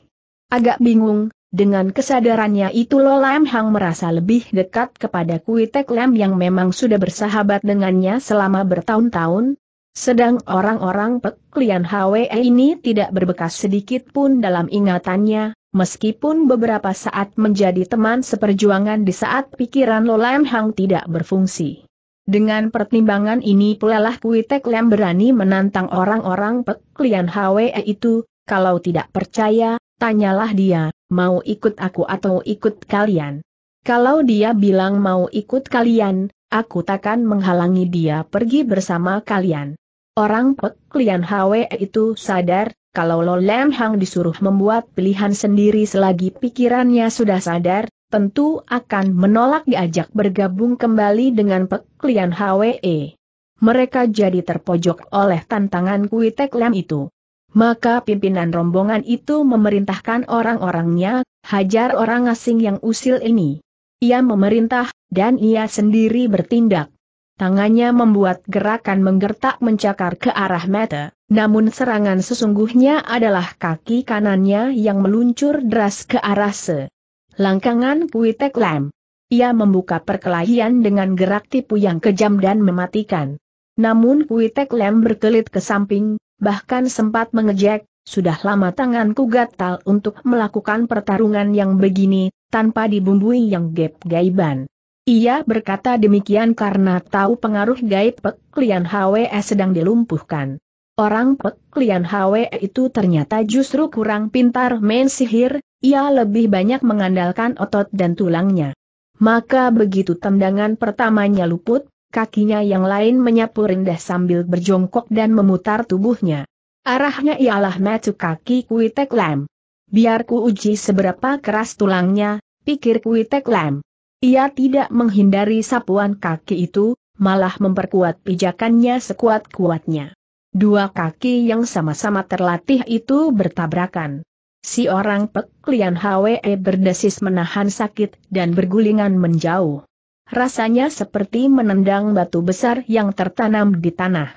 agak bingung, dengan kesadarannya itu Lo Lam Hang merasa lebih dekat kepada Kui Tek Lem yang memang sudah bersahabat dengannya selama bertahun-tahun. Sedang orang-orang Peklian Hwe ini tidak berbekas sedikit pun dalam ingatannya. Meskipun beberapa saat menjadi teman seperjuangan di saat pikiran Lo Lam Hang tidak berfungsi. Dengan pertimbangan ini pulalah Kui Tek Lem berani menantang orang-orang Peklian Hwe itu, "Kalau tidak percaya, tanyalah dia, mau ikut aku atau ikut kalian. Kalau dia bilang mau ikut kalian, aku takkan menghalangi dia pergi bersama kalian." Orang Peklian Hwe itu sadar, kalau Lo Lam Hang disuruh membuat pilihan sendiri selagi pikirannya sudah sadar, tentu akan menolak diajak bergabung kembali dengan Peklian Hwe. Mereka jadi terpojok oleh tantangan Kui Tek Lem itu. Maka pimpinan rombongan itu memerintahkan orang-orangnya, hajar orang asing yang usil ini. Ia memerintah, dan ia sendiri bertindak. Tangannya membuat gerakan menggertak mencakar ke arah mata, namun serangan sesungguhnya adalah kaki kanannya yang meluncur deras ke arah selangkangan Kui Tek Lem. Ia membuka perkelahian dengan gerak tipu yang kejam dan mematikan. Namun Kui Tek Lem berkelit ke samping, bahkan sempat mengejek, "Sudah lama tanganku gatal untuk melakukan pertarungan yang begini, tanpa dibumbui yang gaib-gaiban." Ia berkata demikian karena tahu pengaruh gaib Peklian Hwe sedang dilumpuhkan. Orang Peklian Hwe itu ternyata justru kurang pintar main sihir, ia lebih banyak mengandalkan otot dan tulangnya. Maka begitu tendangan pertamanya luput, kakinya yang lain menyapu rendah sambil berjongkok dan memutar tubuhnya. Arahnya ialah mata kaki Kui Tek Lem. "Biar ku uji seberapa keras tulangnya," pikir Kui Tek Lem. Ia tidak menghindari sapuan kaki itu, malah memperkuat pijakannya sekuat-kuatnya. Dua kaki yang sama-sama terlatih itu bertabrakan. Si orang Peklian Hwe berdesis menahan sakit dan bergulingan menjauh. Rasanya seperti menendang batu besar yang tertanam di tanah.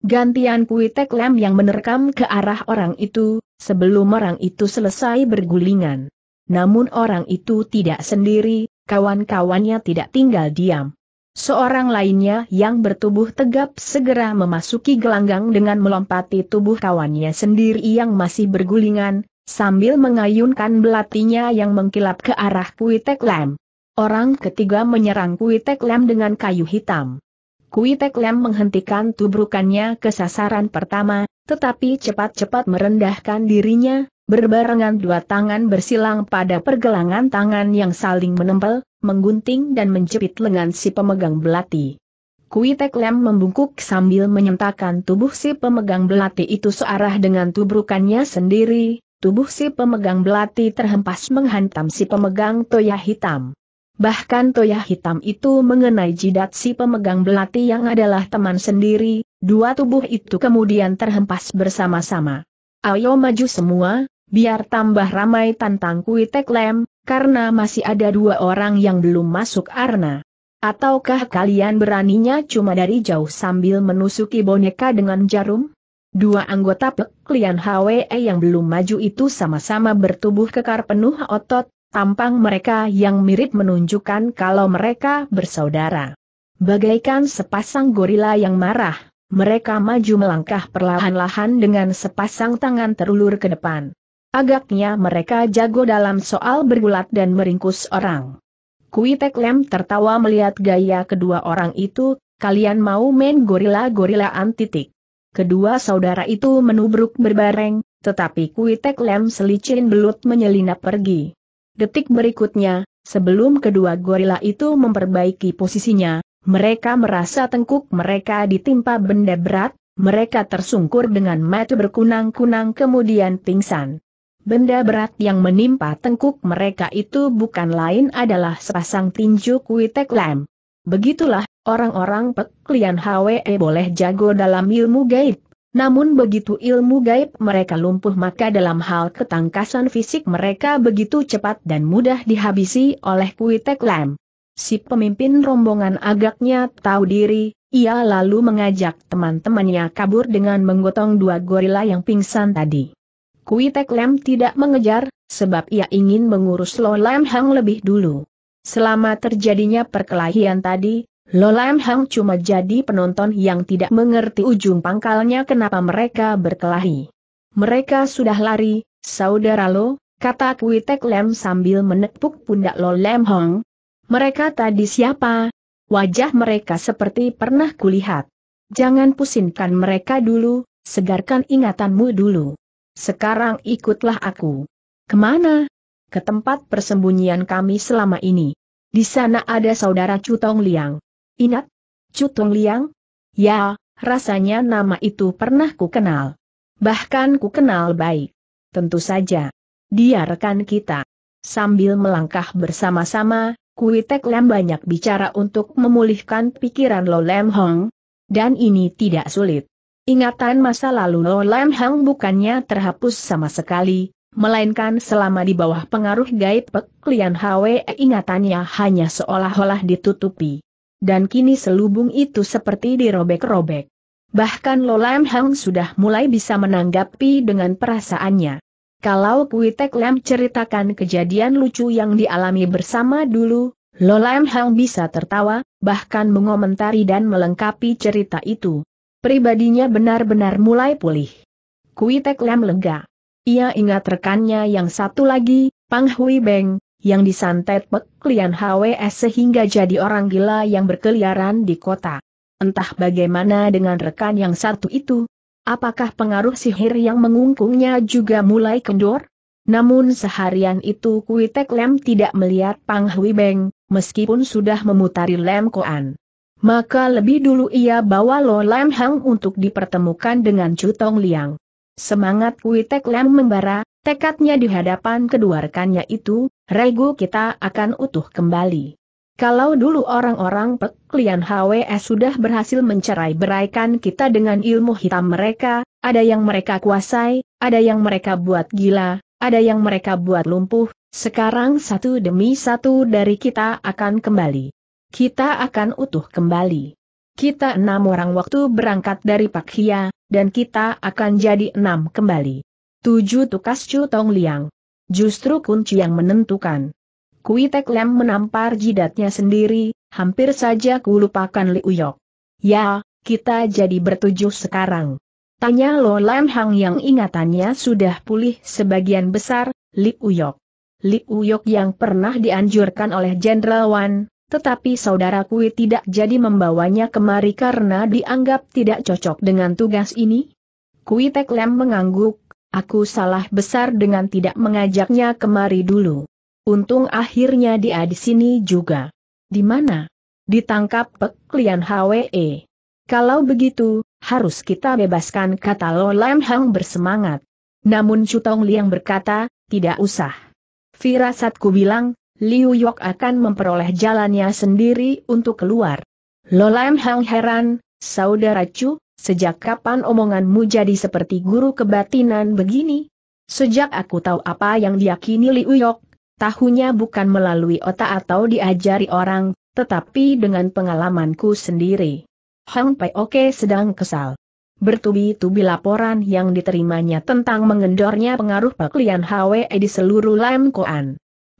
Gantian Kui Tek Lem yang menerkam ke arah orang itu, sebelum orang itu selesai bergulingan. Namun orang itu tidak sendiri. Kawan-kawannya tidak tinggal diam. Seorang lainnya yang bertubuh tegap segera memasuki gelanggang dengan melompati tubuh kawannya sendiri yang masih bergulingan, sambil mengayunkan belatinya yang mengkilap ke arah Kui Tek Lem. Orang ketiga menyerang Kui Tek Lem dengan kayu hitam. Kui Tek Lem menghentikan tubrukannya ke sasaran pertama, tetapi cepat-cepat merendahkan dirinya. Berbarengan dua tangan bersilang pada pergelangan tangan yang saling menempel, menggunting dan menjepit lengan si pemegang belati. Kui Tek Lem membungkuk sambil menyentakan tubuh si pemegang belati itu searah dengan tubrukannya sendiri, tubuh si pemegang belati terhempas menghantam si pemegang toya hitam. Bahkan toyah hitam itu mengenai jidat si pemegang belati yang adalah teman sendiri, dua tubuh itu kemudian terhempas bersama-sama. Ayo maju semua, biar tambah ramai, tantang Kui Tek Lem, karena masih ada dua orang yang belum masuk arena. Ataukah kalian beraninya cuma dari jauh sambil menusuki boneka dengan jarum? Dua anggota Pek Lian Hwe yang belum maju itu sama-sama bertubuh kekar penuh otot, tampang mereka yang mirip menunjukkan kalau mereka bersaudara. Bagaikan sepasang gorila yang marah, mereka maju melangkah perlahan-lahan dengan sepasang tangan terulur ke depan. Agaknya mereka jago dalam soal bergulat dan meringkus orang. Kui Tek Lem tertawa melihat gaya kedua orang itu, kalian mau main gorila-gorilaan titik. Kedua saudara itu menubruk berbareng, tetapi Kui Tek Lem selicin belut menyelinap pergi. Detik berikutnya, sebelum kedua gorila itu memperbaiki posisinya, mereka merasa tengkuk mereka ditimpa benda berat, mereka tersungkur dengan mata berkunang-kunang kemudian pingsan. Benda berat yang menimpa tengkuk mereka itu bukan lain adalah sepasang tinju Kui Tek Lem. Begitulah, orang-orang Pek Lian Hwe boleh jago dalam ilmu gaib. Namun begitu ilmu gaib mereka lumpuh, maka dalam hal ketangkasan fisik mereka begitu cepat dan mudah dihabisi oleh Kui Tek Lem. Si pemimpin rombongan agaknya tahu diri, ia lalu mengajak teman-temannya kabur dengan menggotong dua gorila yang pingsan tadi. Kui Tek Lem tidak mengejar, sebab ia ingin mengurus Lo Lam Hang lebih dulu. Selama terjadinya perkelahian tadi, Lo Lam Hang cuma jadi penonton yang tidak mengerti ujung pangkalnya kenapa mereka berkelahi. Mereka sudah lari, saudara Lo, kata Kui Tek Lem sambil menepuk pundak Lo Lam Hang. Mereka tadi siapa? Wajah mereka seperti pernah kulihat. Jangan pusingkan mereka dulu, segarkan ingatanmu dulu. Sekarang ikutlah aku. Kemana? Ke tempat persembunyian kami selama ini. Di sana ada saudara Cutong Liang. Ingat? Cutong Liang? Ya, rasanya nama itu pernah ku kenal. Bahkan ku kenal baik. Tentu saja. Dia rekan kita. Sambil melangkah bersama-sama, Kui Tek Lem banyak bicara untuk memulihkan pikiran Lo Lam Hang. Dan ini tidak sulit. Ingatan masa lalu Lo Lam Hang bukannya terhapus sama sekali, melainkan selama di bawah pengaruh gaib Pek Lian Hwe ingatannya hanya seolah-olah ditutupi. Dan kini selubung itu seperti dirobek-robek. Bahkan Lo Lam Hang sudah mulai bisa menanggapi dengan perasaannya. Kalau Kui Tek Lem ceritakan kejadian lucu yang dialami bersama dulu, Lo Lam Hang bisa tertawa, bahkan mengomentari dan melengkapi cerita itu. Pribadinya benar-benar mulai pulih. Kui Tek Lem lega. Ia ingat rekannya yang satu lagi, Pang Hui Beng, yang disantet Pek Lian Hwe sehingga jadi orang gila yang berkeliaran di kota. Entah bagaimana dengan rekan yang satu itu. Apakah pengaruh sihir yang mengungkungnya juga mulai kendor? Namun seharian itu Kui Tek Lem tidak melihat Pang Hui Beng, meskipun sudah memutari Lem Koan. Maka lebih dulu ia bawa Lo Lam Hang untuk dipertemukan dengan Cutong Liang. Semangat Kui Tek Lem membara, tekadnya di hadapan kedua rekannya itu, regu kita akan utuh kembali. Kalau dulu orang-orang Pek Lian Hwe sudah berhasil mencerai-beraikan kita dengan ilmu hitam mereka, ada yang mereka kuasai, ada yang mereka buat gila, ada yang mereka buat lumpuh, sekarang satu demi satu dari kita akan kembali. Kita akan utuh kembali. Kita 6 orang waktu berangkat dari Pak Hia, dan kita akan jadi 6 kembali. 7 tukas Cutong Liang. Justru kunci yang menentukan. Kui Tek Lem menampar jidatnya sendiri, hampir saja ku lupakan Liu Yok. Ya, kita jadi bertujuh sekarang. Tanya Lo Lam Hang yang ingatannya sudah pulih sebagian besar, Liu Yok. Liu Yok yang pernah dianjurkan oleh Jenderal Wan. Tetapi saudara Kui tidak jadi membawanya kemari karena dianggap tidak cocok dengan tugas ini. Kui Tek Lem mengangguk, aku salah besar dengan tidak mengajaknya kemari dulu. Untung akhirnya dia di sini juga. Di mana? Ditangkap Pek Lian Hwe. Kalau begitu, harus kita bebaskan, kata Lo Lam Hang bersemangat. Namun Cutong Liang berkata, tidak usah. Firasatku bilang, Liu Yok akan memperoleh jalannya sendiri untuk keluar. Lo Lam Hang heran, "Saudara Chu, sejak kapan omonganmu jadi seperti guru kebatinan begini?" "Sejak aku tahu apa yang diyakini Liu Yok, tahunya bukan melalui otak atau diajari orang, tetapi dengan pengalamanku sendiri." Hang Pai Oke sedang kesal. Bertubi-tubi laporan yang diterimanya tentang mengendornya pengaruh Pak Lian Hwe di seluruh Lam Koan.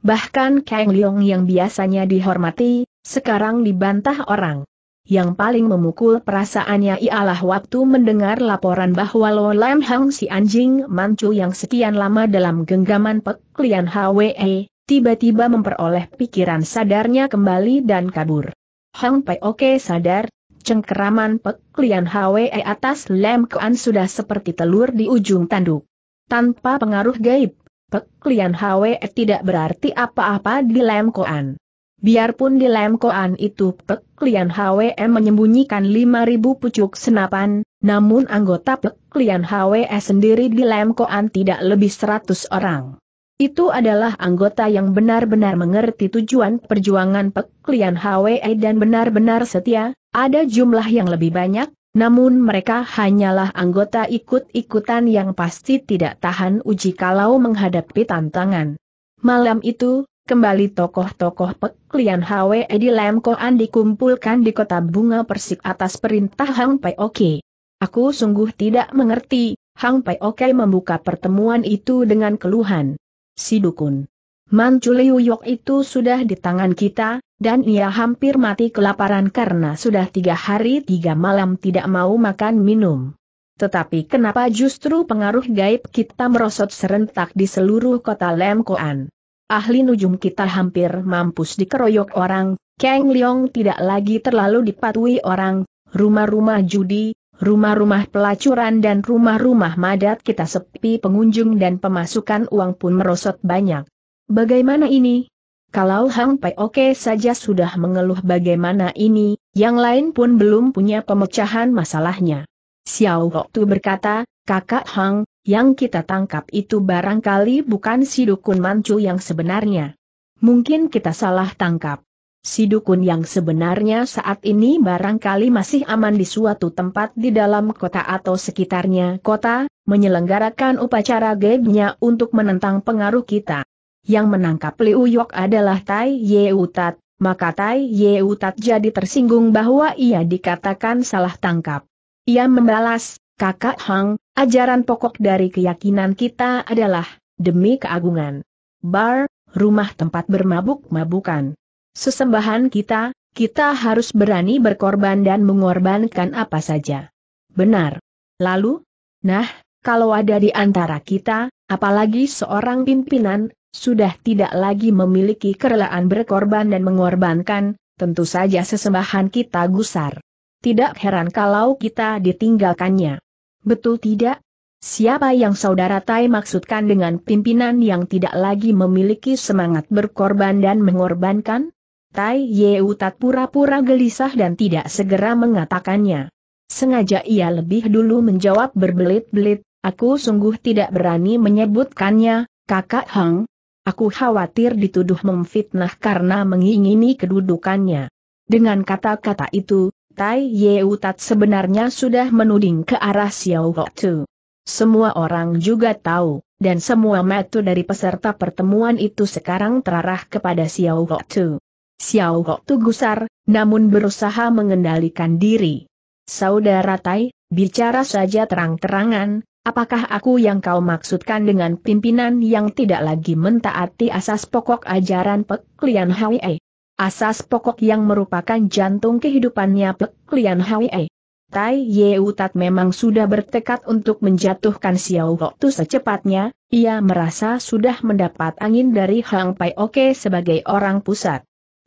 Bahkan Kang Leong yang biasanya dihormati, sekarang dibantah orang. Yang paling memukul perasaannya ialah waktu mendengar laporan bahwa Lo Lam Hang si anjing mancu yang sekian lama dalam genggaman Pek Lian Hwe, tiba-tiba memperoleh pikiran sadarnya kembali dan kabur. Hang Pai Oke sadar, cengkeraman Pek Lian Hwe atas Lam Koan sudah seperti telur di ujung tanduk. Tanpa pengaruh gaib, Pek Lian Hwe tidak berarti apa-apa di Lam Koan. Biarpun di Lam Koan itu Pek Lian Hwe menyembunyikan 5.000 pucuk senapan, namun anggota Pek Lian Hwe sendiri di Lam Koan tidak lebih 100 orang. Itu adalah anggota yang benar-benar mengerti tujuan perjuangan Pek Lian Hwe dan benar-benar setia. Ada jumlah yang lebih banyak, namun mereka hanyalah anggota ikut-ikutan yang pasti tidak tahan uji kalau menghadapi tantangan. Malam itu, kembali tokoh-tokoh Pek Lian Hwe di Lam Koan dikumpulkan di Kota Bunga Persik atas perintah Hang Pai Oke. "Aku sungguh tidak mengerti." Hang Pai Oke membuka pertemuan itu dengan keluhan. "Si dukun mancu Liu Yok itu sudah di tangan kita, dan ia hampir mati kelaparan karena sudah 3 hari 3 malam tidak mau makan minum. Tetapi kenapa justru pengaruh gaib kita merosot serentak di seluruh kota Lam Koan? Ahli nujum kita hampir mampus dikeroyok orang, Kang Leong tidak lagi terlalu dipatuhi orang, rumah-rumah judi, rumah-rumah pelacuran dan rumah-rumah madat kita sepi pengunjung dan pemasukan uang pun merosot banyak. Bagaimana ini?" Kalau Hang Pai Oke saja sudah mengeluh bagaimana ini, yang lain pun belum punya pemecahan masalahnya. Xiao Hoktu berkata, "Kakak Hang, yang kita tangkap itu barangkali bukan si dukun mancu yang sebenarnya. Mungkin kita salah tangkap. Si dukun yang sebenarnya saat ini barangkali masih aman di suatu tempat di dalam kota atau sekitarnya kota, menyelenggarakan upacara gaibnya untuk menentang pengaruh kita. Yang menangkap Liu Yok adalah Tai Ye Utat, maka Tai Ye Utat jadi tersinggung bahwa ia dikatakan salah tangkap. Ia membalas, 'Kakak Hang, ajaran pokok dari keyakinan kita adalah, demi keagungan bar, rumah tempat bermabuk-mabukan sesembahan kita, kita harus berani berkorban dan mengorbankan apa saja.' Benar. Lalu, nah, kalau ada di antara kita, apalagi seorang pimpinan, sudah tidak lagi memiliki kerelaan berkorban dan mengorbankan, tentu saja sesembahan kita gusar. Tidak heran kalau kita ditinggalkannya." "Betul tidak? Siapa yang saudara Tai maksudkan dengan pimpinan yang tidak lagi memiliki semangat berkorban dan mengorbankan?" Tai Ye Utat pura-pura gelisah dan tidak segera mengatakannya. Sengaja ia lebih dulu menjawab berbelit-belit, "Aku sungguh tidak berani menyebutkannya, Kakak Hang. Aku khawatir dituduh memfitnah karena mengingini kedudukannya." Dengan kata-kata itu, Tai Ye Utat sebenarnya sudah menuding ke arah Xiao Hoktu. Semua orang juga tahu, dan semua mata dari peserta pertemuan itu sekarang terarah kepada Xiao Hoktu. Xiao Hoktu gusar, namun berusaha mengendalikan diri. "Saudara Tai, bicara saja terang-terangan. Apakah aku yang kau maksudkan dengan pimpinan yang tidak lagi mentaati asas pokok ajaran Pek Lian Hwe? Asas pokok yang merupakan jantung kehidupannya Pek Lian Hwe." Tai Ye Utat memang sudah bertekad untuk menjatuhkan Xiao Hoktu secepatnya, ia merasa sudah mendapat angin dari Hang Pai Oke sebagai orang pusat.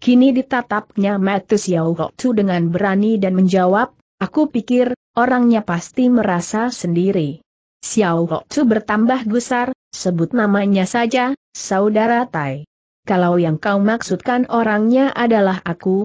Kini ditatapnya mata Xiao Hoktu dengan berani dan menjawab, "Aku pikir, orangnya pasti merasa sendiri." Xiao Hoktu bertambah gusar, "Sebut namanya saja, Saudara Tai. Kalau yang kau maksudkan orangnya adalah aku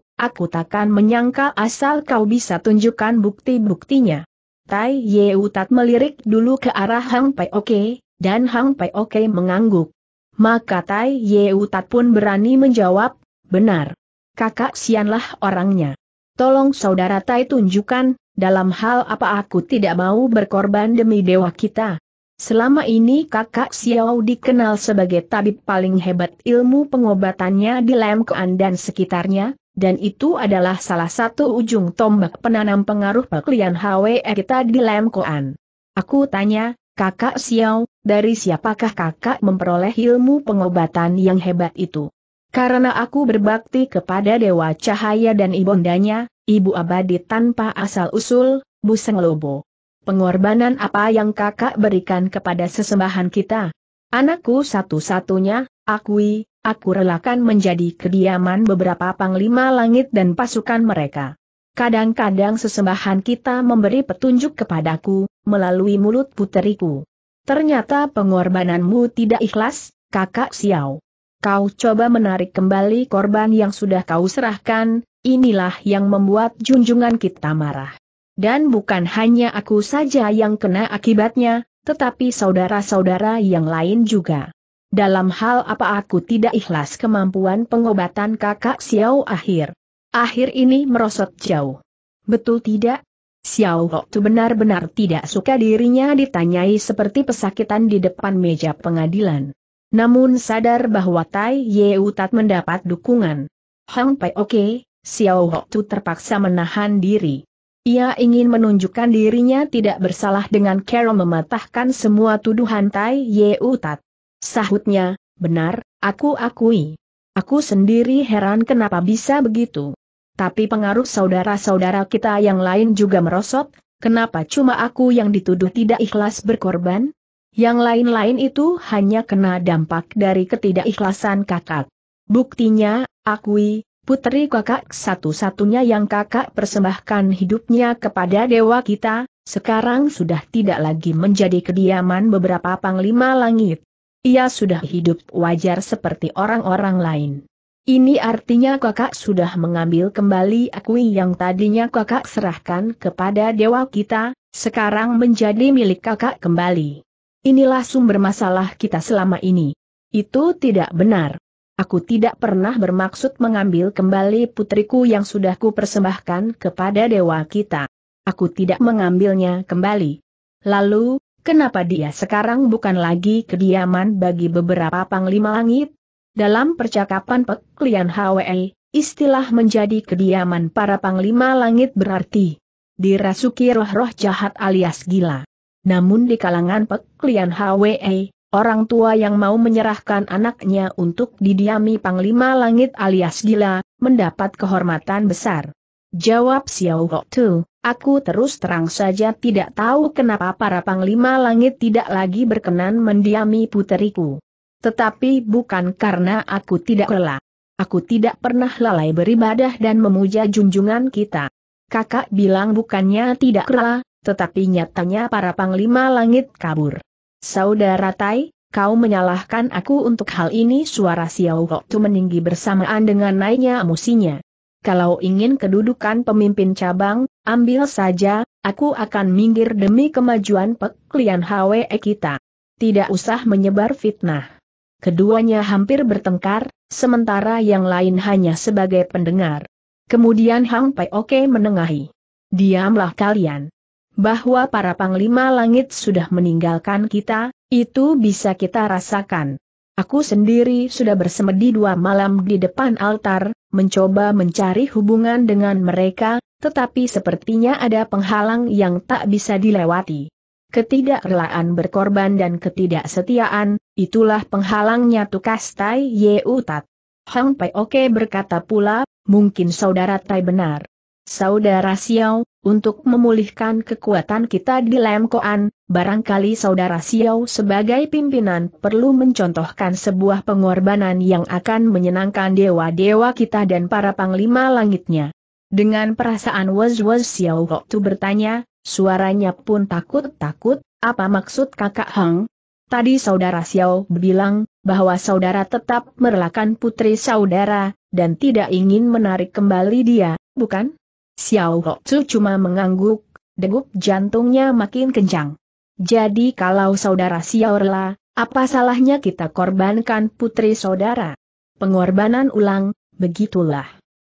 takkan menyangka asal kau bisa tunjukkan bukti-buktinya." Tai Ye Utat melirik dulu ke arah Hang Pai Oke, dan Hang Pai Oke mengangguk. Maka Tai Yeutat pun berani menjawab, benar. Kakak Sianlah orangnya. Tolong saudara Tai tunjukkan, dalam hal apa aku tidak mau berkorban demi dewa kita. Selama ini kakak Xiao dikenal sebagai tabib paling hebat ilmu pengobatannya di Lemkean dan sekitarnya, dan itu adalah salah satu ujung tombak penanam pengaruh peklian HWE kita di Lemkean. Aku tanya, kakak Xiao, dari siapakah kakak memperoleh ilmu pengobatan yang hebat itu? Karena aku berbakti kepada Dewa Cahaya dan ibundanya, Ibu Abadi tanpa asal-usul, Bu Seng Lobo. Pengorbanan apa yang kakak berikan kepada sesembahan kita? Anakku satu-satunya, aku relakan menjadi kediaman beberapa panglima langit dan pasukan mereka. Kadang-kadang sesembahan kita memberi petunjuk kepadaku, melalui mulut puteriku. Ternyata pengorbananmu tidak ikhlas, kakak Xiao. Kau coba menarik kembali korban yang sudah kau serahkan, inilah yang membuat junjungan kita marah. Dan bukan hanya aku saja yang kena akibatnya, tetapi saudara-saudara yang lain juga. Dalam hal apa aku tidak ikhlas kemampuan pengobatan kakak Xiao akhir ini merosot jauh. Betul tidak? Xiao Hoktu benar-benar tidak suka dirinya ditanyai seperti pesakitan di depan meja pengadilan. Namun sadar bahwa Tai Yeutat mendapat dukungan Hang Pai Oke, Xiao Hoktu terpaksa menahan diri. Ia ingin menunjukkan dirinya tidak bersalah dengan cara mematahkan semua tuduhan Tai Yeutat. Sahutnya, benar, aku akui. Aku sendiri heran kenapa bisa begitu. Tapi pengaruh saudara-saudara kita yang lain juga merosot, kenapa cuma aku yang dituduh tidak ikhlas berkorban? Yang lain-lain itu hanya kena dampak dari ketidakikhlasan kakak. Buktinya, akui. Putri kakak satu-satunya yang kakak persembahkan hidupnya kepada dewa kita, sekarang sudah tidak lagi menjadi kediaman beberapa panglima langit. Ia sudah hidup wajar seperti orang-orang lain. Ini artinya kakak sudah mengambil kembali akui yang tadinya kakak serahkan kepada dewa kita, sekarang menjadi milik kakak kembali. Inilah sumber masalah kita selama ini. Itu tidak benar. Aku tidak pernah bermaksud mengambil kembali putriku yang sudah kupersembahkan kepada dewa kita. Aku tidak mengambilnya kembali. Lalu, kenapa dia sekarang bukan lagi kediaman bagi beberapa panglima langit? Dalam percakapan peklian HWE, istilah menjadi kediaman para panglima langit berarti dirasuki roh-roh jahat alias gila. Namun di kalangan peklian HWE, orang tua yang mau menyerahkan anaknya untuk didiami panglima langit alias gila, mendapat kehormatan besar. Jawab Xiao Hoktu, aku terus terang saja tidak tahu kenapa para panglima langit tidak lagi berkenan mendiami puteriku. Tetapi bukan karena aku tidak rela. Aku tidak pernah lalai beribadah dan memuja junjungan kita. Kakak bilang bukannya tidak rela, tetapi nyatanya para panglima langit kabur. Saudara Tai, kau menyalahkan aku untuk hal ini. Suara Xiao Hoktu meninggi bersamaan dengan naiknya emosinya. Kalau ingin kedudukan pemimpin cabang, ambil saja, aku akan minggir demi kemajuan peklian HWE kita. Tidak usah menyebar fitnah. Keduanya hampir bertengkar, sementara yang lain hanya sebagai pendengar. Kemudian Hang Pai Oke menengahi. Diamlah kalian. Bahwa para panglima langit sudah meninggalkan kita, itu bisa kita rasakan. Aku sendiri sudah bersemedi 2 malam di depan altar, mencoba mencari hubungan dengan mereka, tetapi sepertinya ada penghalang yang tak bisa dilewati. Ketidakrelaan berkorban dan ketidaksetiaan, itulah penghalangnya tukas Tai Yeutat. Hang Pai Oke berkata pula, mungkin saudara Tai benar. Saudara Xiao, untuk memulihkan kekuatan kita di Lemkean, barangkali saudara Xiao sebagai pimpinan perlu mencontohkan sebuah pengorbanan yang akan menyenangkan dewa-dewa kita dan para panglima langitnya. Dengan perasaan was-was Xiao Hoktu bertanya, suaranya pun takut-takut, apa maksud kakak Hang? Tadi saudara Xiao bilang, bahwa saudara tetap merelakan putri saudara, dan tidak ingin menarik kembali dia, bukan? Xiao Hoktu cuma mengangguk, degup jantungnya makin kencang. Jadi kalau saudara Xiao rela, Apa salahnya kita korbankan putri saudara? Pengorbanan ulang, begitulah.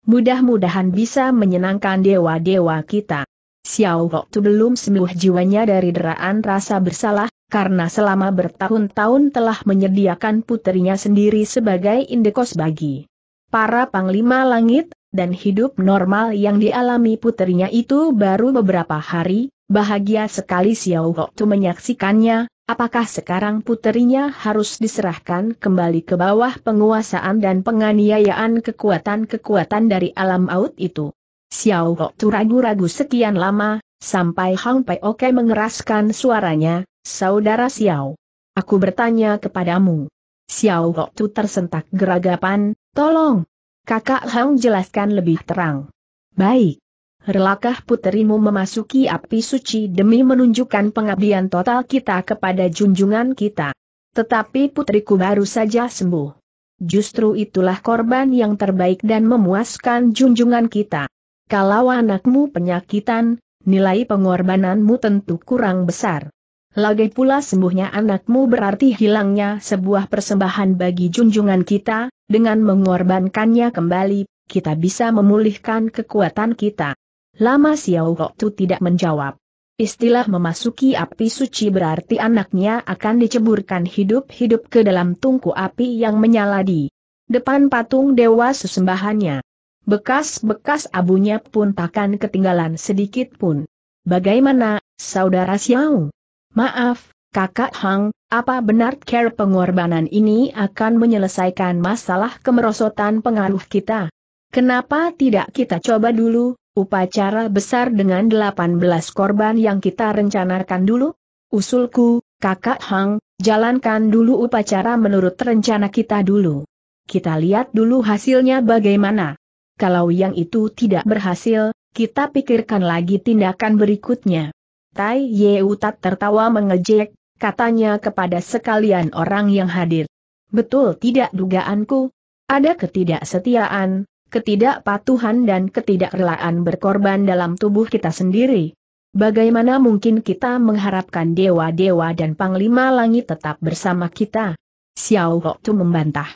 Mudah-mudahan bisa menyenangkan dewa-dewa kita. Xiao Hoktu belum sembuh jiwanya dari deraan rasa bersalah, karena selama bertahun-tahun telah menyediakan putrinya sendiri sebagai indekos bagi para panglima langit, dan hidup normal yang dialami putrinya itu baru beberapa hari. Bahagia sekali Xiao Hoktu menyaksikannya. Apakah sekarang putrinya harus diserahkan kembali ke bawah penguasaan dan penganiayaan kekuatan-kekuatan dari alam out itu? Xiao Hoktu ragu-ragu sekian lama, sampai Hang Pai Oke mengeraskan suaranya, "Saudara Xiao, aku bertanya kepadamu." Xiao Hoktu tersentak geragapan, "Tolong, kakak Hang jelaskan lebih terang." "Baik. Relakah puterimu memasuki api suci demi menunjukkan pengabdian total kita kepada junjungan kita? Tetapi putriku baru saja sembuh. Justru itulah korban yang terbaik dan memuaskan junjungan kita. Kalau anakmu penyakitan, nilai pengorbananmu tentu kurang besar. Lagi pula sembuhnya anakmu berarti hilangnya sebuah persembahan bagi junjungan kita. Dengan mengorbankannya kembali, kita bisa memulihkan kekuatan kita." Lama Xiao Hoktu tidak menjawab. Istilah memasuki api suci berarti anaknya akan diceburkan hidup-hidup ke dalam tungku api yang menyala di depan patung dewa sesembahannya. Bekas-bekas abunya pun takkan ketinggalan sedikit pun. "Bagaimana, saudara Xiao? Maaf, kakak Hang, apa benar care pengorbanan ini akan menyelesaikan masalah kemerosotan pengaruh kita? Kenapa tidak kita coba dulu upacara besar dengan 18 korban yang kita rencanakan dulu? Usulku, kakak Hang, jalankan dulu upacara menurut rencana kita dulu. Kita lihat dulu hasilnya bagaimana. Kalau yang itu tidak berhasil, kita pikirkan lagi tindakan berikutnya." Tai Yeu Tat tertawa mengejek, katanya kepada sekalian orang yang hadir, "Betul tidak dugaanku? Ada ketidaksetiaan, ketidakpatuhan dan ketidakrelaan berkorban dalam tubuh kita sendiri. Bagaimana mungkin kita mengharapkan dewa-dewa dan panglima langit tetap bersama kita?" Xiao Hoktu membantah,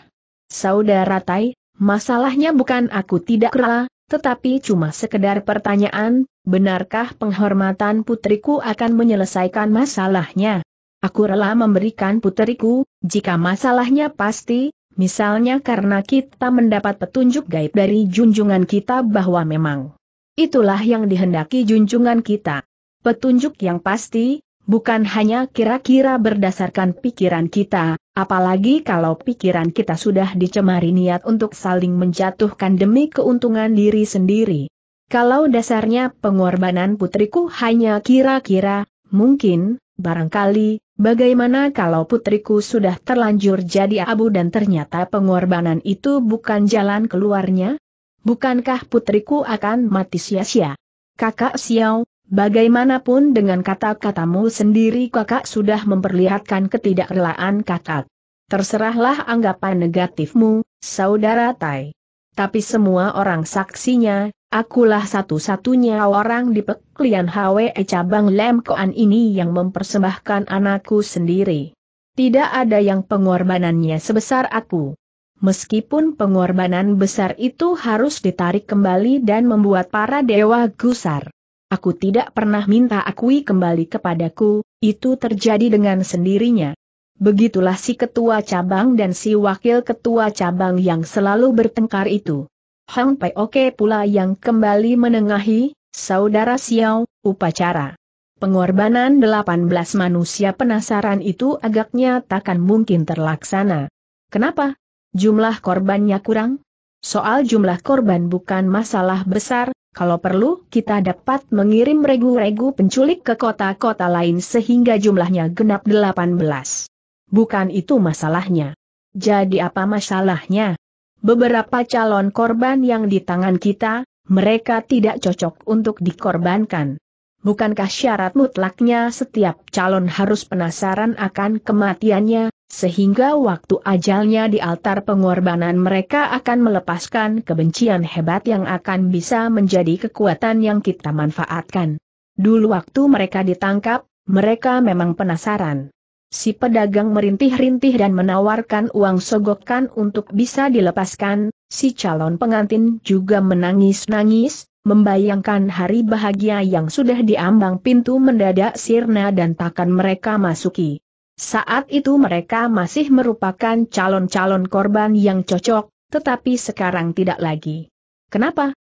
"Saudara Tai, masalahnya bukan aku tidak rela, tetapi cuma sekedar pertanyaan, benarkah penghormatan putriku akan menyelesaikan masalahnya? Aku rela memberikan putriku, jika masalahnya pasti. Misalnya karena kita mendapat petunjuk gaib dari junjungan kita bahwa memang itulah yang dihendaki junjungan kita. Petunjuk yang pasti, bukan hanya kira-kira berdasarkan pikiran kita, apalagi kalau pikiran kita sudah dicemari niat untuk saling menjatuhkan demi keuntungan diri sendiri. Kalau dasarnya pengorbanan putriku hanya kira-kira, mungkin, barangkali, bagaimana kalau putriku sudah terlanjur jadi abu dan ternyata pengorbanan itu bukan jalan keluarnya? Bukankah putriku akan mati sia-sia?" "Kakak Xiao, bagaimanapun dengan kata-katamu sendiri kakak sudah memperlihatkan ketidakrelaan kakak. Terserahlah anggapan negatifmu, saudara Tai. Tapi semua orang saksinya, akulah satu-satunya orang di Peklian HWE cabang Lem Koan ini yang mempersembahkan anakku sendiri. Tidak ada yang pengorbanannya sebesar aku. Meskipun pengorbanan besar itu harus ditarik kembali dan membuat para dewa gusar. Aku tidak pernah minta akui kembali kepadaku, itu terjadi dengan sendirinya. Begitulah si ketua cabang dan si wakil ketua cabang yang selalu bertengkar itu." Hang Pai Oke pula yang kembali menengahi, "Saudara Xiao, upacara pengorbanan 18 manusia penasaran itu agaknya takkan mungkin terlaksana. Kenapa? Jumlah korbannya kurang? Soal jumlah korban bukan masalah besar. Kalau perlu, kita dapat mengirim regu-regu penculik ke kota-kota lain sehingga jumlahnya genap 18. Bukan itu masalahnya." "Jadi apa masalahnya?" "Beberapa calon korban yang di tangan kita, mereka tidak cocok untuk dikorbankan. Bukankah syarat mutlaknya setiap calon harus penasaran akan kematiannya, sehingga waktu ajalnya di altar pengorbanan mereka akan melepaskan kebencian hebat yang akan bisa menjadi kekuatan yang kita manfaatkan. Dulu waktu mereka ditangkap, mereka memang penasaran. si pedagang merintih-rintih dan menawarkan uang sogokan untuk bisa dilepaskan, si calon pengantin juga menangis-nangis, membayangkan hari bahagia yang sudah diambang pintu mendadak sirna dan takkan mereka masuki. Saat itu mereka masih merupakan calon-calon korban yang cocok, tetapi sekarang tidak lagi. Kenapa?